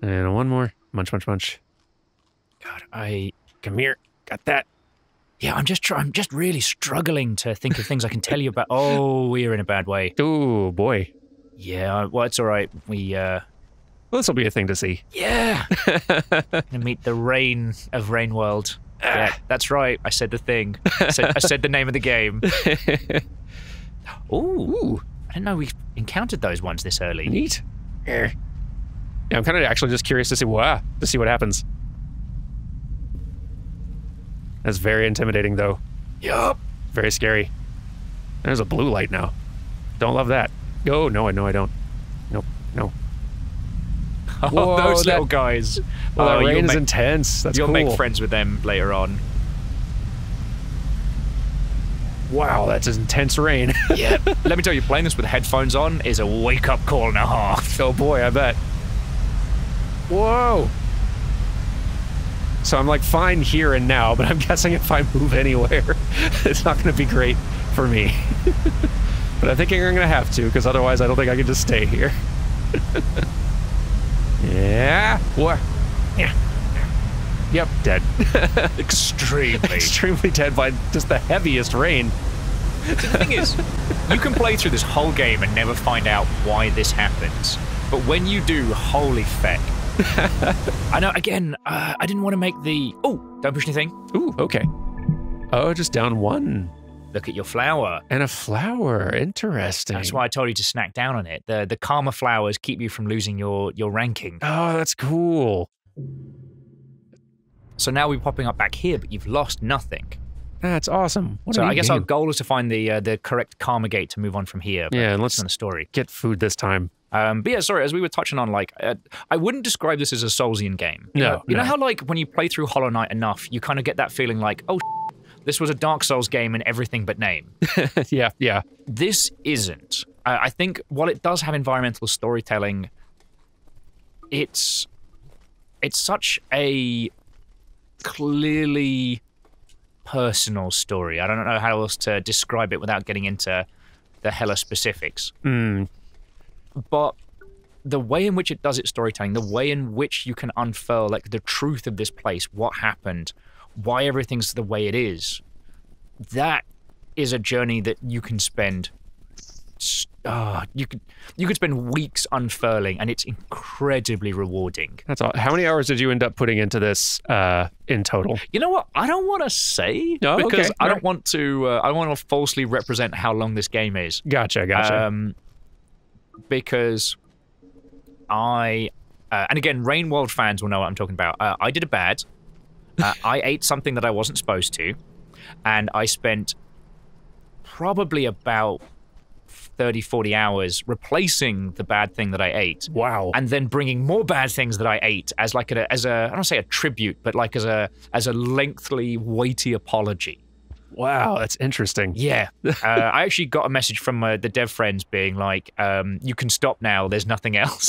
And one more. Munch, munch, munch. God, I... Come here. Got that. Yeah, I'm just trying. I'm just really struggling to think of things I can tell you about. Oh, we're in a bad way. Oh boy. Yeah. Well, it's all right. We. Uh, well, this will be a thing to see. Yeah. Gonna meet the Rain of Rain World. Yeah, that's right. I said the thing. I said, I said the name of the game. Ooh. I didn't know we encountered those ones this early. Neat. Yeah, I'm kind of actually just curious to see what to see what happens. That's very intimidating, though. Yup. Very scary. There's a blue light now. Don't love that. Oh, no, I no, I don't. Nope, no. Oh, whoa, those that, little guys. Well, oh, that rain is make, intense. That's you'll cool. You'll make friends with them later on. Wow, that's intense rain. Yeah. Let me tell you, playing this with headphones on is a wake-up call and a half. Oh boy, I bet. Whoa. So I'm like fine here and now, but I'm guessing if I move anywhere, it's not going to be great for me. But I'm thinking I'm going to have to, because otherwise I don't think I can just stay here. Yeah. What? Yeah. Yep, dead. Extremely. Extremely dead by just the heaviest rain. So the thing is, you can play through this whole game and never find out why this happens. But when you do, holy feck. I know, again, uh, I didn't want to make the... Oh, don't push anything. Ooh, okay. Oh, just down one. Look at your flower. And a flower, interesting. That's why I told you to snack down on it. The the karma flowers keep you from losing your, your ranking. Oh, that's cool. So now we're popping up back here, but you've lost nothing. That's awesome. What so I guess game? Our goal is to find the uh, the correct karma gate to move on from here. Yeah, and let's on the story. Get food this time. Um, but yeah, sorry, as we were touching on, like, uh, I wouldn't describe this as a Soulsian game. You no. Know, you no. know how, like, when you play through Hollow Knight enough, you kind of get that feeling like, oh, shit, this was a Dark Souls game in everything but name. Yeah, yeah. This isn't. Uh, I think while it does have environmental storytelling, it's it's such a... clearly personal story. I don't know how else to describe it without getting into the hella specifics. Mm. But the way in which it does its storytelling, the way in which you can unfurl like the truth of this place, what happened, why everything's the way it is, that is a journey that you can spend oh, you could you could spend weeks unfurling, and it's incredibly rewarding. That's all. How many hours did you end up putting into this uh, in total? You know what? I don't want to say oh, because okay. I don't right. want to. Uh, I want to falsely represent how long this game is. Gotcha, gotcha. Um, because I uh, and again, Rain World fans will know what I'm talking about. Uh, I did a bad. Uh, I ate something that I wasn't supposed to, and I spent probably about thirty, forty hours replacing the bad thing that I ate. Wow. And then bringing more bad things that I ate as like a, as a, I don't say a tribute, but like as a, as a lengthy, weighty apology. Wow, that's interesting. Yeah. uh, I actually got a message from uh, the dev friends being like, um, you can stop now, there's nothing else.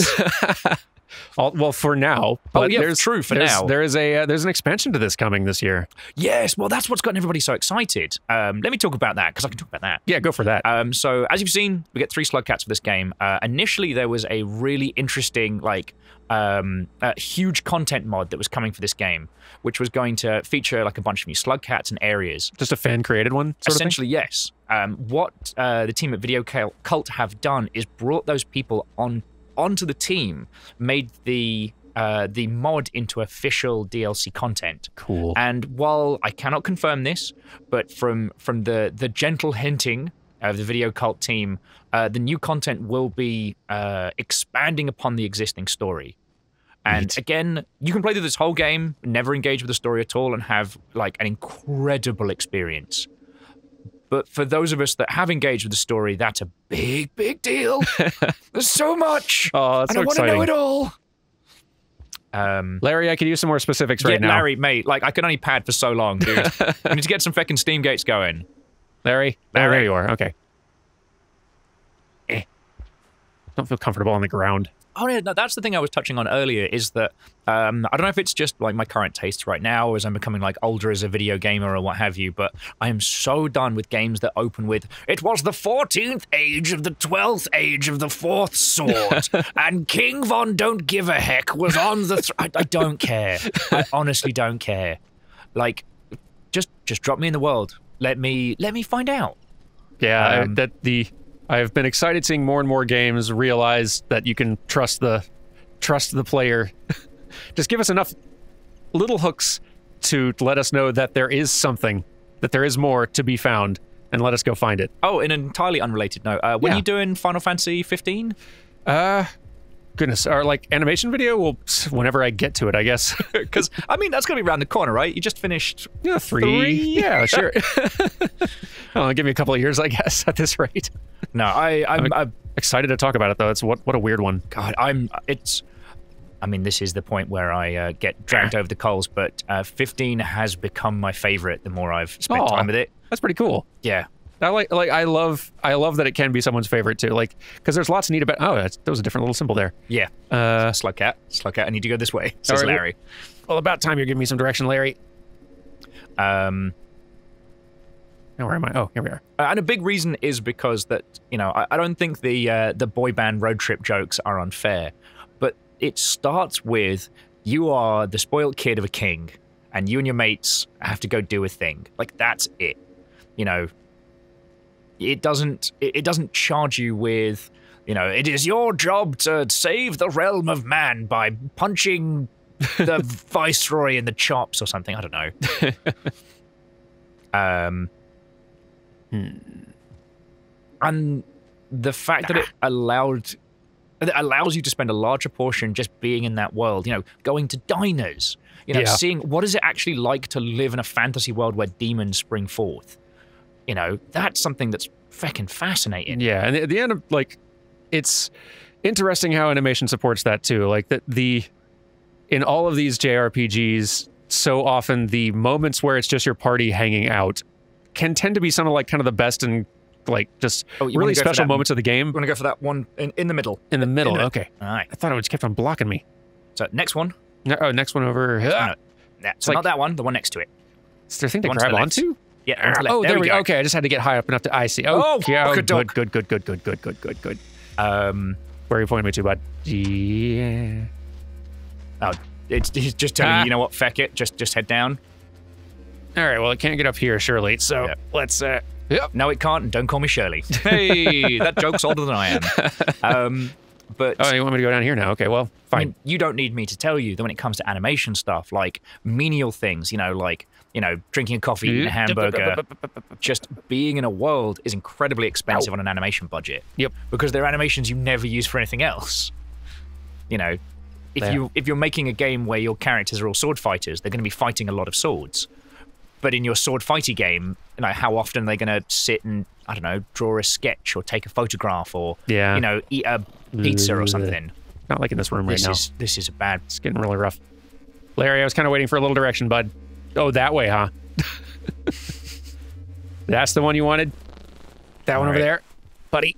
Well, for now. But oh, yeah, there's, true, for there's, now. There is a, uh, there's an expansion to this coming this year. Yes, well, that's what's gotten everybody so excited. Um, let me talk about that, because I can talk about that. Yeah, go for that. Um, so, as you've seen, we get three slugcats for this game. Uh, initially, there was a really interesting, like, um, uh, huge content mod that was coming for this game, which was going to feature, like, a bunch of new slugcats and areas. Just a fan-created one, sort Essentially, of thing? Yes. Um, what uh, the team at Videocult have done is brought those people on onto the team, made the uh, the mod into official D L C content. Cool. And while I cannot confirm this, but from from the the gentle hinting of the Videocult team, uh, the new content will be uh, expanding upon the existing story. And Neat. Again, you can play through this whole game, never engage with the story at all, and have like an incredible experience. But for those of us that have engaged with the story, that's a big, big deal. There's so much. Oh, that's so exciting. I want to know it all. Um, Larry, I could use some more specifics right yeah, now. Larry, mate, like, I can only pad for so long, dude. We need to get some feckin' Steam gates going. Larry? Larry. Oh, there you are. Okay. Eh. Don't feel comfortable on the ground. Oh, yeah, no, that's the thing I was touching on earlier, is that um, I don't know if it's just like my current tastes right now as I'm becoming like older as a video gamer or what have you, but I am so done with games that open with, it was the fourteenth age of the twelfth age of the fourth sword, and King Von Don't Give a Heck was on the... Th I, I don't care. I honestly don't care. Like, just just drop me in the world. Let me let me find out. Yeah, um, I, that the I've been excited seeing more and more games realize that you can trust the trust the player. Just give us enough little hooks to let us know that there is something, that there is more to be found, and let us go find it. Oh, in an entirely unrelated note, uh, when yeah. are you doing Final Fantasy fifteen? Uh, goodness, our like animation video? Well, whenever I get to it, I guess. Because I mean, that's gonna be around the corner, right? You just finished yeah, three. three. Yeah, sure. Oh, give me a couple of years, I guess, at this rate. No, I, I'm, I'm, I'm excited to talk about it though. It's what what a weird one. God, I'm. It's. I mean, this is the point where I uh, get dragged over the coals, but uh, fifteen has become my favorite the more I've spent Aww, time with it. That's pretty cool. Yeah. I like, like, I love, I love that it can be someone's favorite too. Like, because there's lots neat about. Oh, that's, that was a different little symbol there. Yeah. Uh, slugcat, slugcat. I need to go this way. Says right, Larry. Well, about time you're giving me some direction, Larry. Um. Now where am I? Oh, here we are. And a big reason is because that you know I, I don't think the uh, the boy band road trip jokes are unfair. It starts with, you are the spoiled kid of a king, and you and your mates have to go do a thing. Like, that's it. You know, it doesn't, it doesn't charge you with, you know, it is your job to save the realm of man by punching the viceroy in the chops or something. I don't know. um, hmm. And the fact nah. that it allowed... that allows you to spend a larger portion just being in that world, you know, going to diners, you know, yeah. seeing what is it actually like to live in a fantasy world where demons spring forth. You know, that's something that's feckin' fascinating. Yeah, and at the end of, like, it's interesting how animation supports that too. Like, the, the in all of these J R P Gs, so often the moments where it's just your party hanging out can tend to be some of, like, kind of the best and like just oh, really special moments of the game. I'm gonna go for that one in, in the middle. In the middle, in okay. All right. I thought it just kept on blocking me. So next one. No, oh, next one over. Next one, no. So like, not that one. The one next to it. Is there a thing to grab onto? Yeah. On to oh, there, there we go. Okay, I just had to get high up enough to. I see. Oh, oh, yeah, oh good, good, good, good, good, good, good, good, good, good. Um, where are you pointing me to, bud? Yeah. Oh, it's, it's just telling ah. you. You know what? Feck it. Just, just head down. All right. Well, it can't get up here, surely. So yeah. let's. Uh, Yep. No, it can't, and don't call me Shirley. Hey, that joke's older than I am. Um, but oh, you want me to go down here now? Okay, well, fine. I mean, you don't need me to tell you that when it comes to animation stuff, like menial things, you know, like, you know, drinking a coffee, eating a hamburger, just being in a world is incredibly expensive Ow. on an animation budget. Yep. Because they're animations you never use for anything else. You know, if, yeah. you, if you're making a game where your characters are all sword fighters, they're going to be fighting a lot of swords. But in your sword fighty game, you know, how often are they going to sit and, I don't know, draw a sketch or take a photograph or, yeah. you know, eat a pizza or something? Not like in this room this right is, now. This is bad. It's getting really rough. Larry, I was kind of waiting for a little direction, bud. Oh, that way, huh? That's the one you wanted? That All one right. over there? Buddy.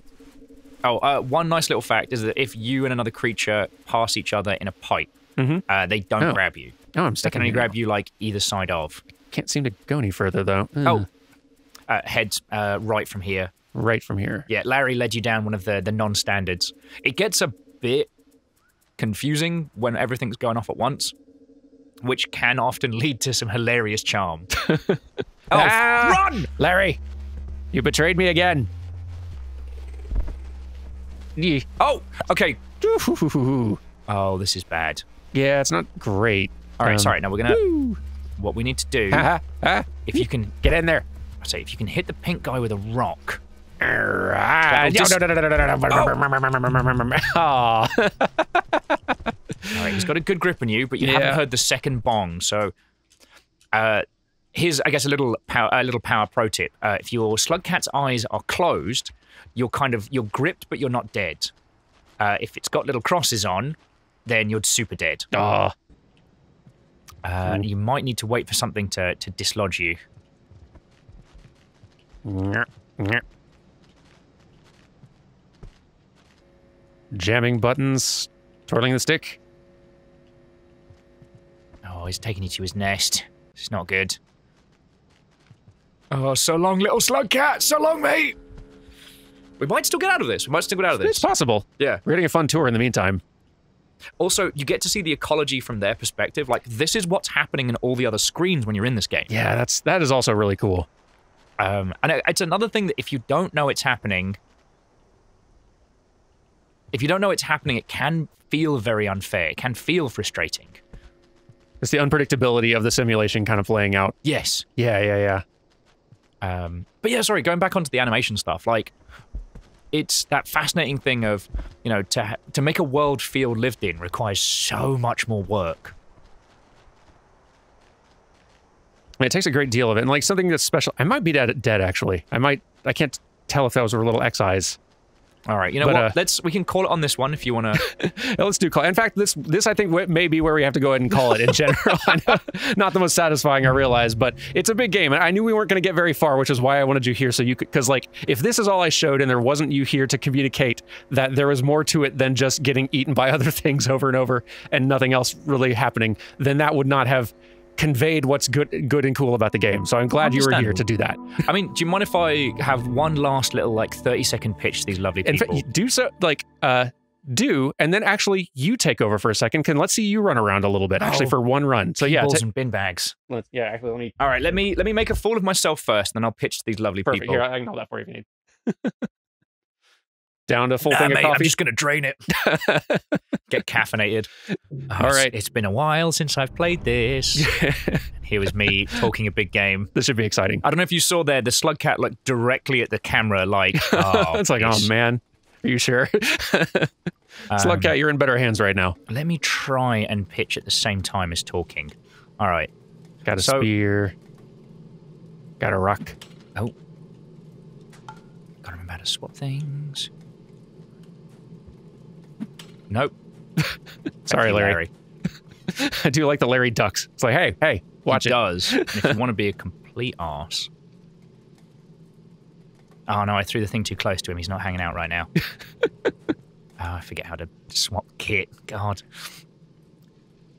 Oh, uh, one nice little fact is that if you and another creature pass each other in a pipe, mm-hmm. uh, they don't oh. grab you. Oh, I'm stuck. They can only grab now. you, like, either side of. Can't seem to go any further though. Oh, uh, head uh, right from here. Right from here. Yeah, Larry led you down one of the the non-standards. It gets a bit confusing when everything's going off at once, which can often lead to some hilarious charm. oh, ah! Run, Larry! You betrayed me again. Yeah. Oh, okay. Oh, this is bad. Yeah, it's not great. All right, um, sorry. Now we're gonna. Woo! What we need to do, uh, uh, if you can get in there, I say if you can hit the pink guy with a rock. All right, he's got a good grip on you, but you yeah. haven't heard the second bong. So, uh, here's I guess a little power, a little power pro tip. Uh, if your slugcat's eyes are closed, you're kind of you're gripped, but you're not dead. Uh, if it's got little crosses on, then you're super dead. Oh. Uh, you might need to wait for something to, to dislodge you. Jamming buttons, twirling the stick. Oh, he's taking you to his nest. It's not good. Oh, so long, little slug cat. So long, mate. We might still get out of this. We might still get out of this. It's possible. Yeah. We're getting a fun tour in the meantime. Also, you get to see the ecology from their perspective. Like, this is what's happening in all the other screens when you're in this game. Yeah, that's that is also really cool. Um, and it's another thing that if you don't know it's happening, if you don't know it's happening, it can feel very unfair. It can feel frustrating. It's the unpredictability of the simulation kind of playing out. Yes. Yeah, yeah, yeah. Um, but yeah, sorry, going back onto the animation stuff, like, it's that fascinating thing of, you know, to, to make a world feel lived in requires so much more work. It takes a great deal of it. And like something that's special. I might be dead, dead actually. I might, I can't tell if those were little X eyes. All right, you know but, what? Uh, let's we can call it on this one if you want to. Let's do call. In fact, this this I think may be where we have to go ahead and call it in general. Not the most satisfying, I realize, but it's a big game, and I knew we weren't going to get very far, which is why I wanted you here so you could. Because like, if this is all I showed and there wasn't you here to communicate that there was more to it than just getting eaten by other things over and over and nothing else really happening, then that would not have conveyed what's good good and cool about the game. So I'm glad you were here to do that. I mean, do you mind if I have one last little like thirty second pitch to these lovely people? In fact, you do so like uh do and then actually you take over for a second. Can let's see you run around a little bit actually oh, for one run. So yeah, balls and bin bags. Let's, yeah, actually let me All right, let me let me make a fool of myself first, and then I'll pitch to these lovely Perfect. people. Here, I can hold that for you if you need. Down to full nah, thing mate, of coffee. I'm just going to drain it. Get caffeinated. Oh, All it's, right. It's been a while since I've played this. Here was me talking a big game. This should be exciting. I don't know if you saw there, the slugcat looked directly at the camera like, oh. It's like, oh man, are you sure? um, slugcat, you're in better hands right now. Let me try and pitch at the same time as talking. All right. Got a so, spear. Got a rock. Oh. Got to remember how to swap things. Nope. Sorry, you, Larry. Larry. I do like the Larry ducks. It's like, hey, hey, watch he it. does. And if you want to be a complete arse. Oh, no, I threw the thing too close to him. He's not hanging out right now. Oh, I forget how to swap kit. God.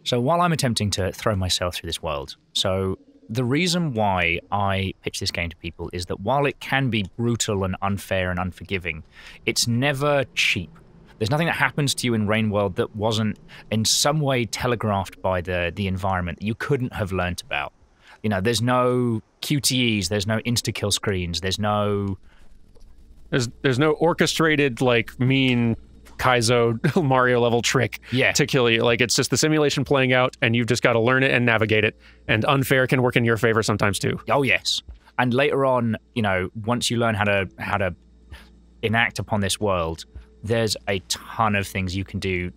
So while I'm attempting to throw myself through this world, so the reason why I pitch this game to people is that while it can be brutal and unfair and unforgiving, it's never cheap. There's nothing that happens to you in Rain World that wasn't in some way telegraphed by the, the environment that you couldn't have learnt about. You know, there's no Q T Es, there's no insta-kill screens, there's no... There's, there's no orchestrated, like, mean Kaizo Mario-level trick yeah. to kill you. Like, it's just the simulation playing out, and you've just got to learn it and navigate it. And unfair can work in your favor sometimes, too. Oh, yes. And later on, you know, once you learn how to, how to enact upon this world... There's a ton of things you can do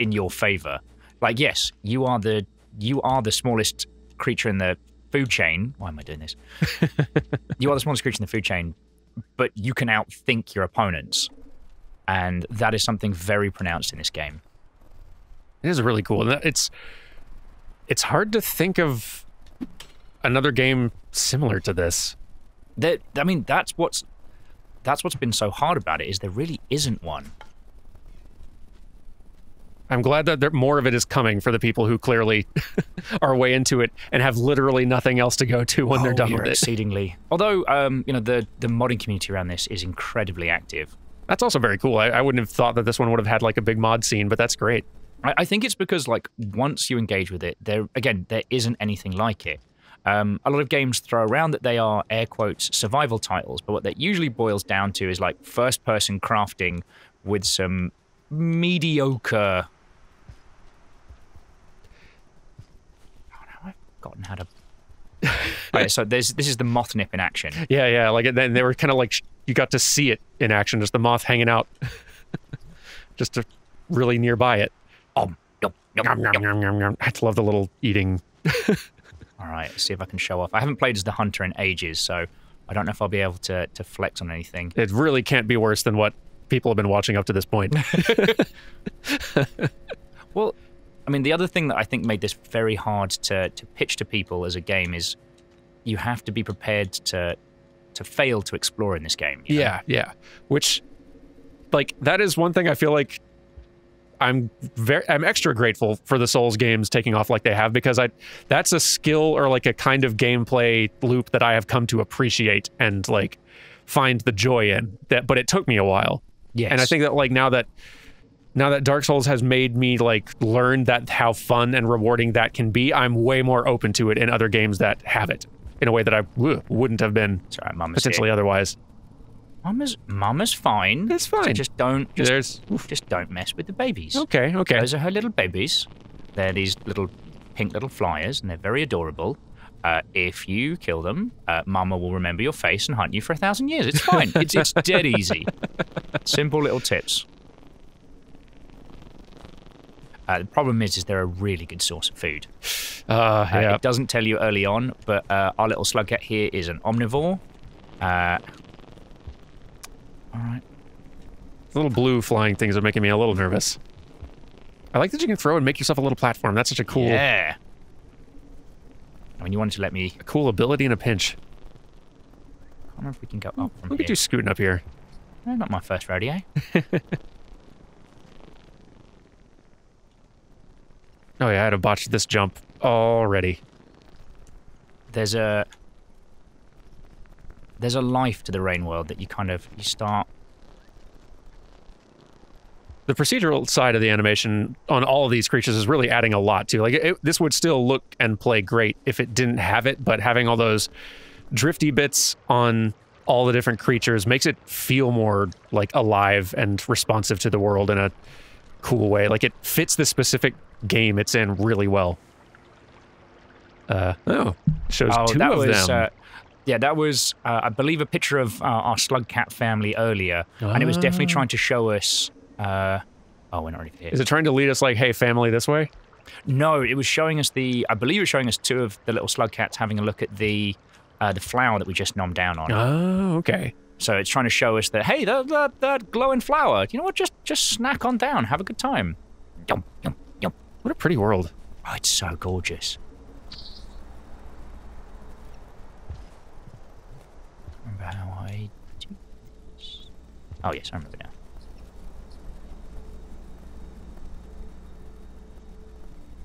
in your favor. Like, yes, you are the you are the smallest creature in the food chain. Why am I doing this? You are the smallest creature in the food chain, but you can outthink your opponents. And that is something very pronounced in this game. It is really cool. It's it's hard to think of another game similar to this. That I mean, that's what's That's what's been so hard about it, is there really isn't one. I'm glad that there, more of it is coming for the people who clearly are way into it and have literally nothing else to go to when oh, they're done with it. Exceedingly. Although, um, you know, the, the modding community around this is incredibly active. That's also very cool. I, I wouldn't have thought that this one would have had, like, a big mod scene, but that's great. I, I think it's because, like, once you engage with it, there again, there isn't anything like it. Um, a lot of games throw around that they are, air quotes, survival titles, but what that usually boils down to is like first-person crafting with some mediocre... Oh, now I've forgotten how to... Right, so there's, this is the moth nip in action. Yeah, yeah, like then they were kind of like, you got to see it in action, just the moth hanging out just to really nearby it. Oh, yum, yum, yum, yum, yum, yum. I love the little eating... All right, let's see if I can show off. I haven't played as the hunter in ages, so I don't know if I'll be able to, to flex on anything. It really can't be worse than what people have been watching up to this point. Well, I mean, the other thing that I think made this very hard to, to pitch to people as a game is you have to be prepared to to fail to explore in this game. You know? Yeah, yeah. Which, like, that is one thing I feel like I'm very, I'm extra grateful for the Souls games taking off like they have, because I, that's a skill or like a kind of gameplay loop that I have come to appreciate and like find the joy in that, but it took me a while. Yes. And I think that like now that now that Dark Souls has made me like learn that how fun and rewarding that can be, I'm way more open to it in other games that have it in a way that I ugh, wouldn't have been Sorry, potentially here. otherwise. Mama's Mama's fine. It's fine. So just don't just, There's, just don't mess with the babies. Okay, okay. Those are her little babies. They're these little pink little flyers, and they're very adorable. Uh, if you kill them, uh, Mama will remember your face and hunt you for a thousand years. It's fine. it's it's dead easy. Simple little tips. Uh, the problem is, is they're a really good source of food. Uh, uh, yeah. It doesn't tell you early on, but uh, our little slugcat here is an omnivore. Uh, all right. Little blue flying things are making me a little nervous. I like that you can throw and make yourself a little platform. That's such a cool... Yeah. I mean, you wanted to let me... A cool ability in a pinch. I don't know if we can go up from here. We could do scooting up here. No, not my first rodeo. Oh yeah, I'd have botched this jump already. There's a... There's a life to the Rain World that you kind of... You start... The procedural side of the animation on all of these creatures is really adding a lot to. Like, it, this would still look and play great if it didn't have it, but having all those drifty bits on all the different creatures makes it feel more, like, alive and responsive to the world in a cool way. Like, it fits the specific game it's in really well. Uh, oh, shows oh, two that of was, them. Uh, Yeah, that was, uh, I believe, a picture of uh, our slugcat family earlier, uh. and it was definitely trying to show us... Uh, oh, we're not really here. Is it trying to lead us like, hey, family, this way? No, it was showing us the... I believe it was showing us two of the little slug cats having a look at the uh, the flower that we just nommed down on. Oh, okay. So it's trying to show us that, hey, that, that, that glowing flower, you know what? Just just snack on down. Have a good time. Yum, yum, yum. What a pretty world. Oh, it's so gorgeous. Remember how I do this? Oh, yes, I remember now.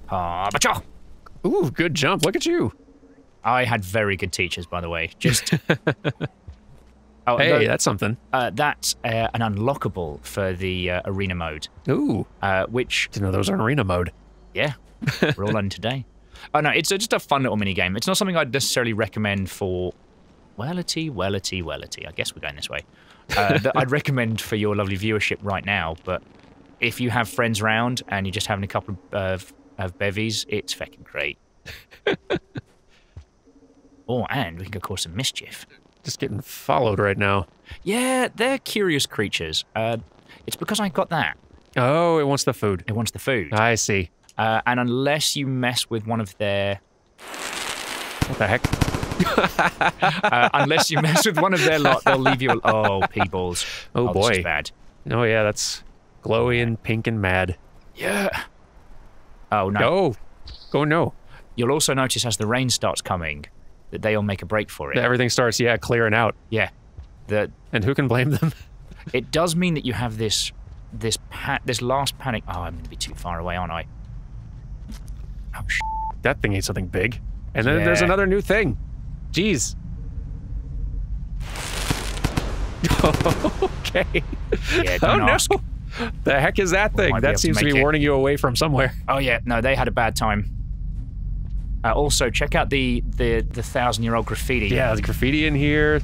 Uh, bacha! Ooh, good jump. Look at you. I had very good teachers, by the way. Just. oh, hey, no, that's something. Uh, that's uh, an unlockable for the uh, arena mode. Ooh. Uh, which. Didn't know there was an arena mode. Yeah. We're all on today. Oh, no, it's uh, just a fun little mini game. It's not something I'd necessarily recommend for. Wellity, wellity, wellity. I guess we're going this way. Uh, that I'd recommend for your lovely viewership right now, but if you have friends around and you're just having a couple of. Uh, Have bevies, it's fucking great. Oh, and we can go cause some mischief. Just getting followed right now. Yeah, they're curious creatures. Uh, it's because I got that. Oh, it wants the food. It wants the food. I see. Uh, and unless you mess with one of their... What the heck? uh, unless you mess with one of their lot, they'll leave you... Oh, peeballs. Oh, oh boy. This is bad. Oh, yeah, that's glowy and pink and mad. Yeah. Oh, no. Oh, oh, no. You'll also notice as the rain starts coming that they'll make a break for it. Everything starts, yeah, clearing out. Yeah. The, and who can blame them? It does mean that you have this this pa this last panic. Oh, I'm going to be too far away, aren't I? Oh, sh that thing ate something big. And then yeah. there's another new thing. Jeez. Okay. Yeah, don't oh, ask. no. The heck is that thing? That seems to be warning you away from somewhere. Oh yeah, no, they had a bad time. Uh, also, check out the the the thousand-year-old graffiti. Yeah, there's graffiti in here.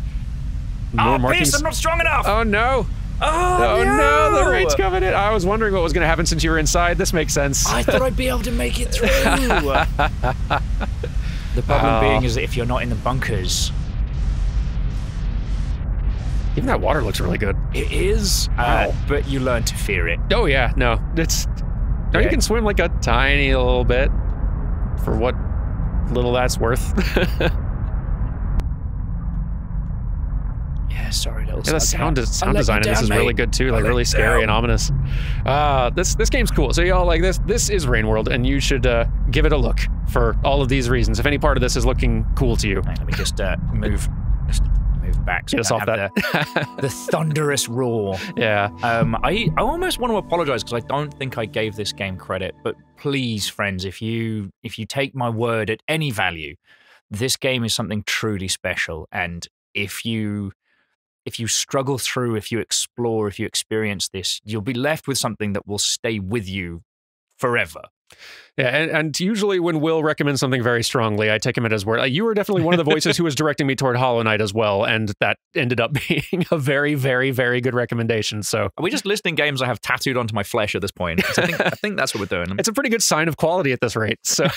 More oh, piss! I'm not strong enough. Oh no! Oh, oh no. no! The rain's coming in. I was wondering what was going to happen since you were inside. This makes sense. I thought I'd be able to make it through. The problem oh. being is that if you're not in the bunkers. Even that water looks really good. It is, uh, but you learn to fear it. Oh yeah, no, it's. No, yeah. You can swim like a tiny little bit, for what little that's worth. yeah, sorry, little. Yeah, the sound, de sound design down, in this is mate. really good too, like really scary down. and ominous. Uh, this this game's cool. So y'all like this? This is Rain World, and you should uh, give it a look for all of these reasons. If any part of this is looking cool to you, right, let me just uh, move. Just back so Get us off that. The, the thunderous roar. Yeah. Um, I, I almost want to apologize because I don't think I gave this game credit, but please, friends, if you if you take my word at any value, this game is something truly special. And if you if you struggle through, if you explore, if you experience this, you'll be left with something that will stay with you forever. Yeah, and, and usually when Will recommends something very strongly, I take him at his word. You were definitely one of the voices who was directing me toward Hollow Knight as well, and that ended up being a very, very, very good recommendation. So are we just listing games I have tattooed onto my flesh at this point? I think, I think that's what we're doing. It's a pretty good sign of quality at this rate. So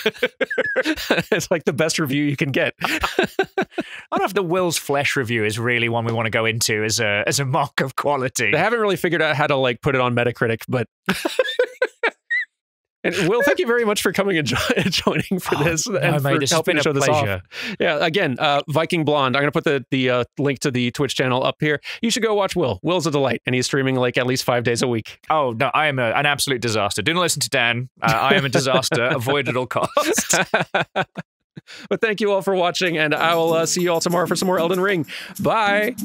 it's like the best review you can get. I don't know if the Will's flesh review is really one we want to go into as a as a mark of quality. They haven't really figured out how to like put it on Metacritic, but. And Will, thank you very much for coming and jo joining for oh, this no, and mate, for helping show this off. Yeah, again, uh, Viking Blonde. I'm going to put the, the uh, link to the Twitch channel up here. You should go watch Will. Will's a delight, and he's streaming like at least five days a week. Oh, no, I am a, an absolute disaster. Do not listen to Dan. Uh, I am a disaster. Avoid at all costs. But thank you all for watching, and I will uh, see you all tomorrow for some more Elden Ring. Bye.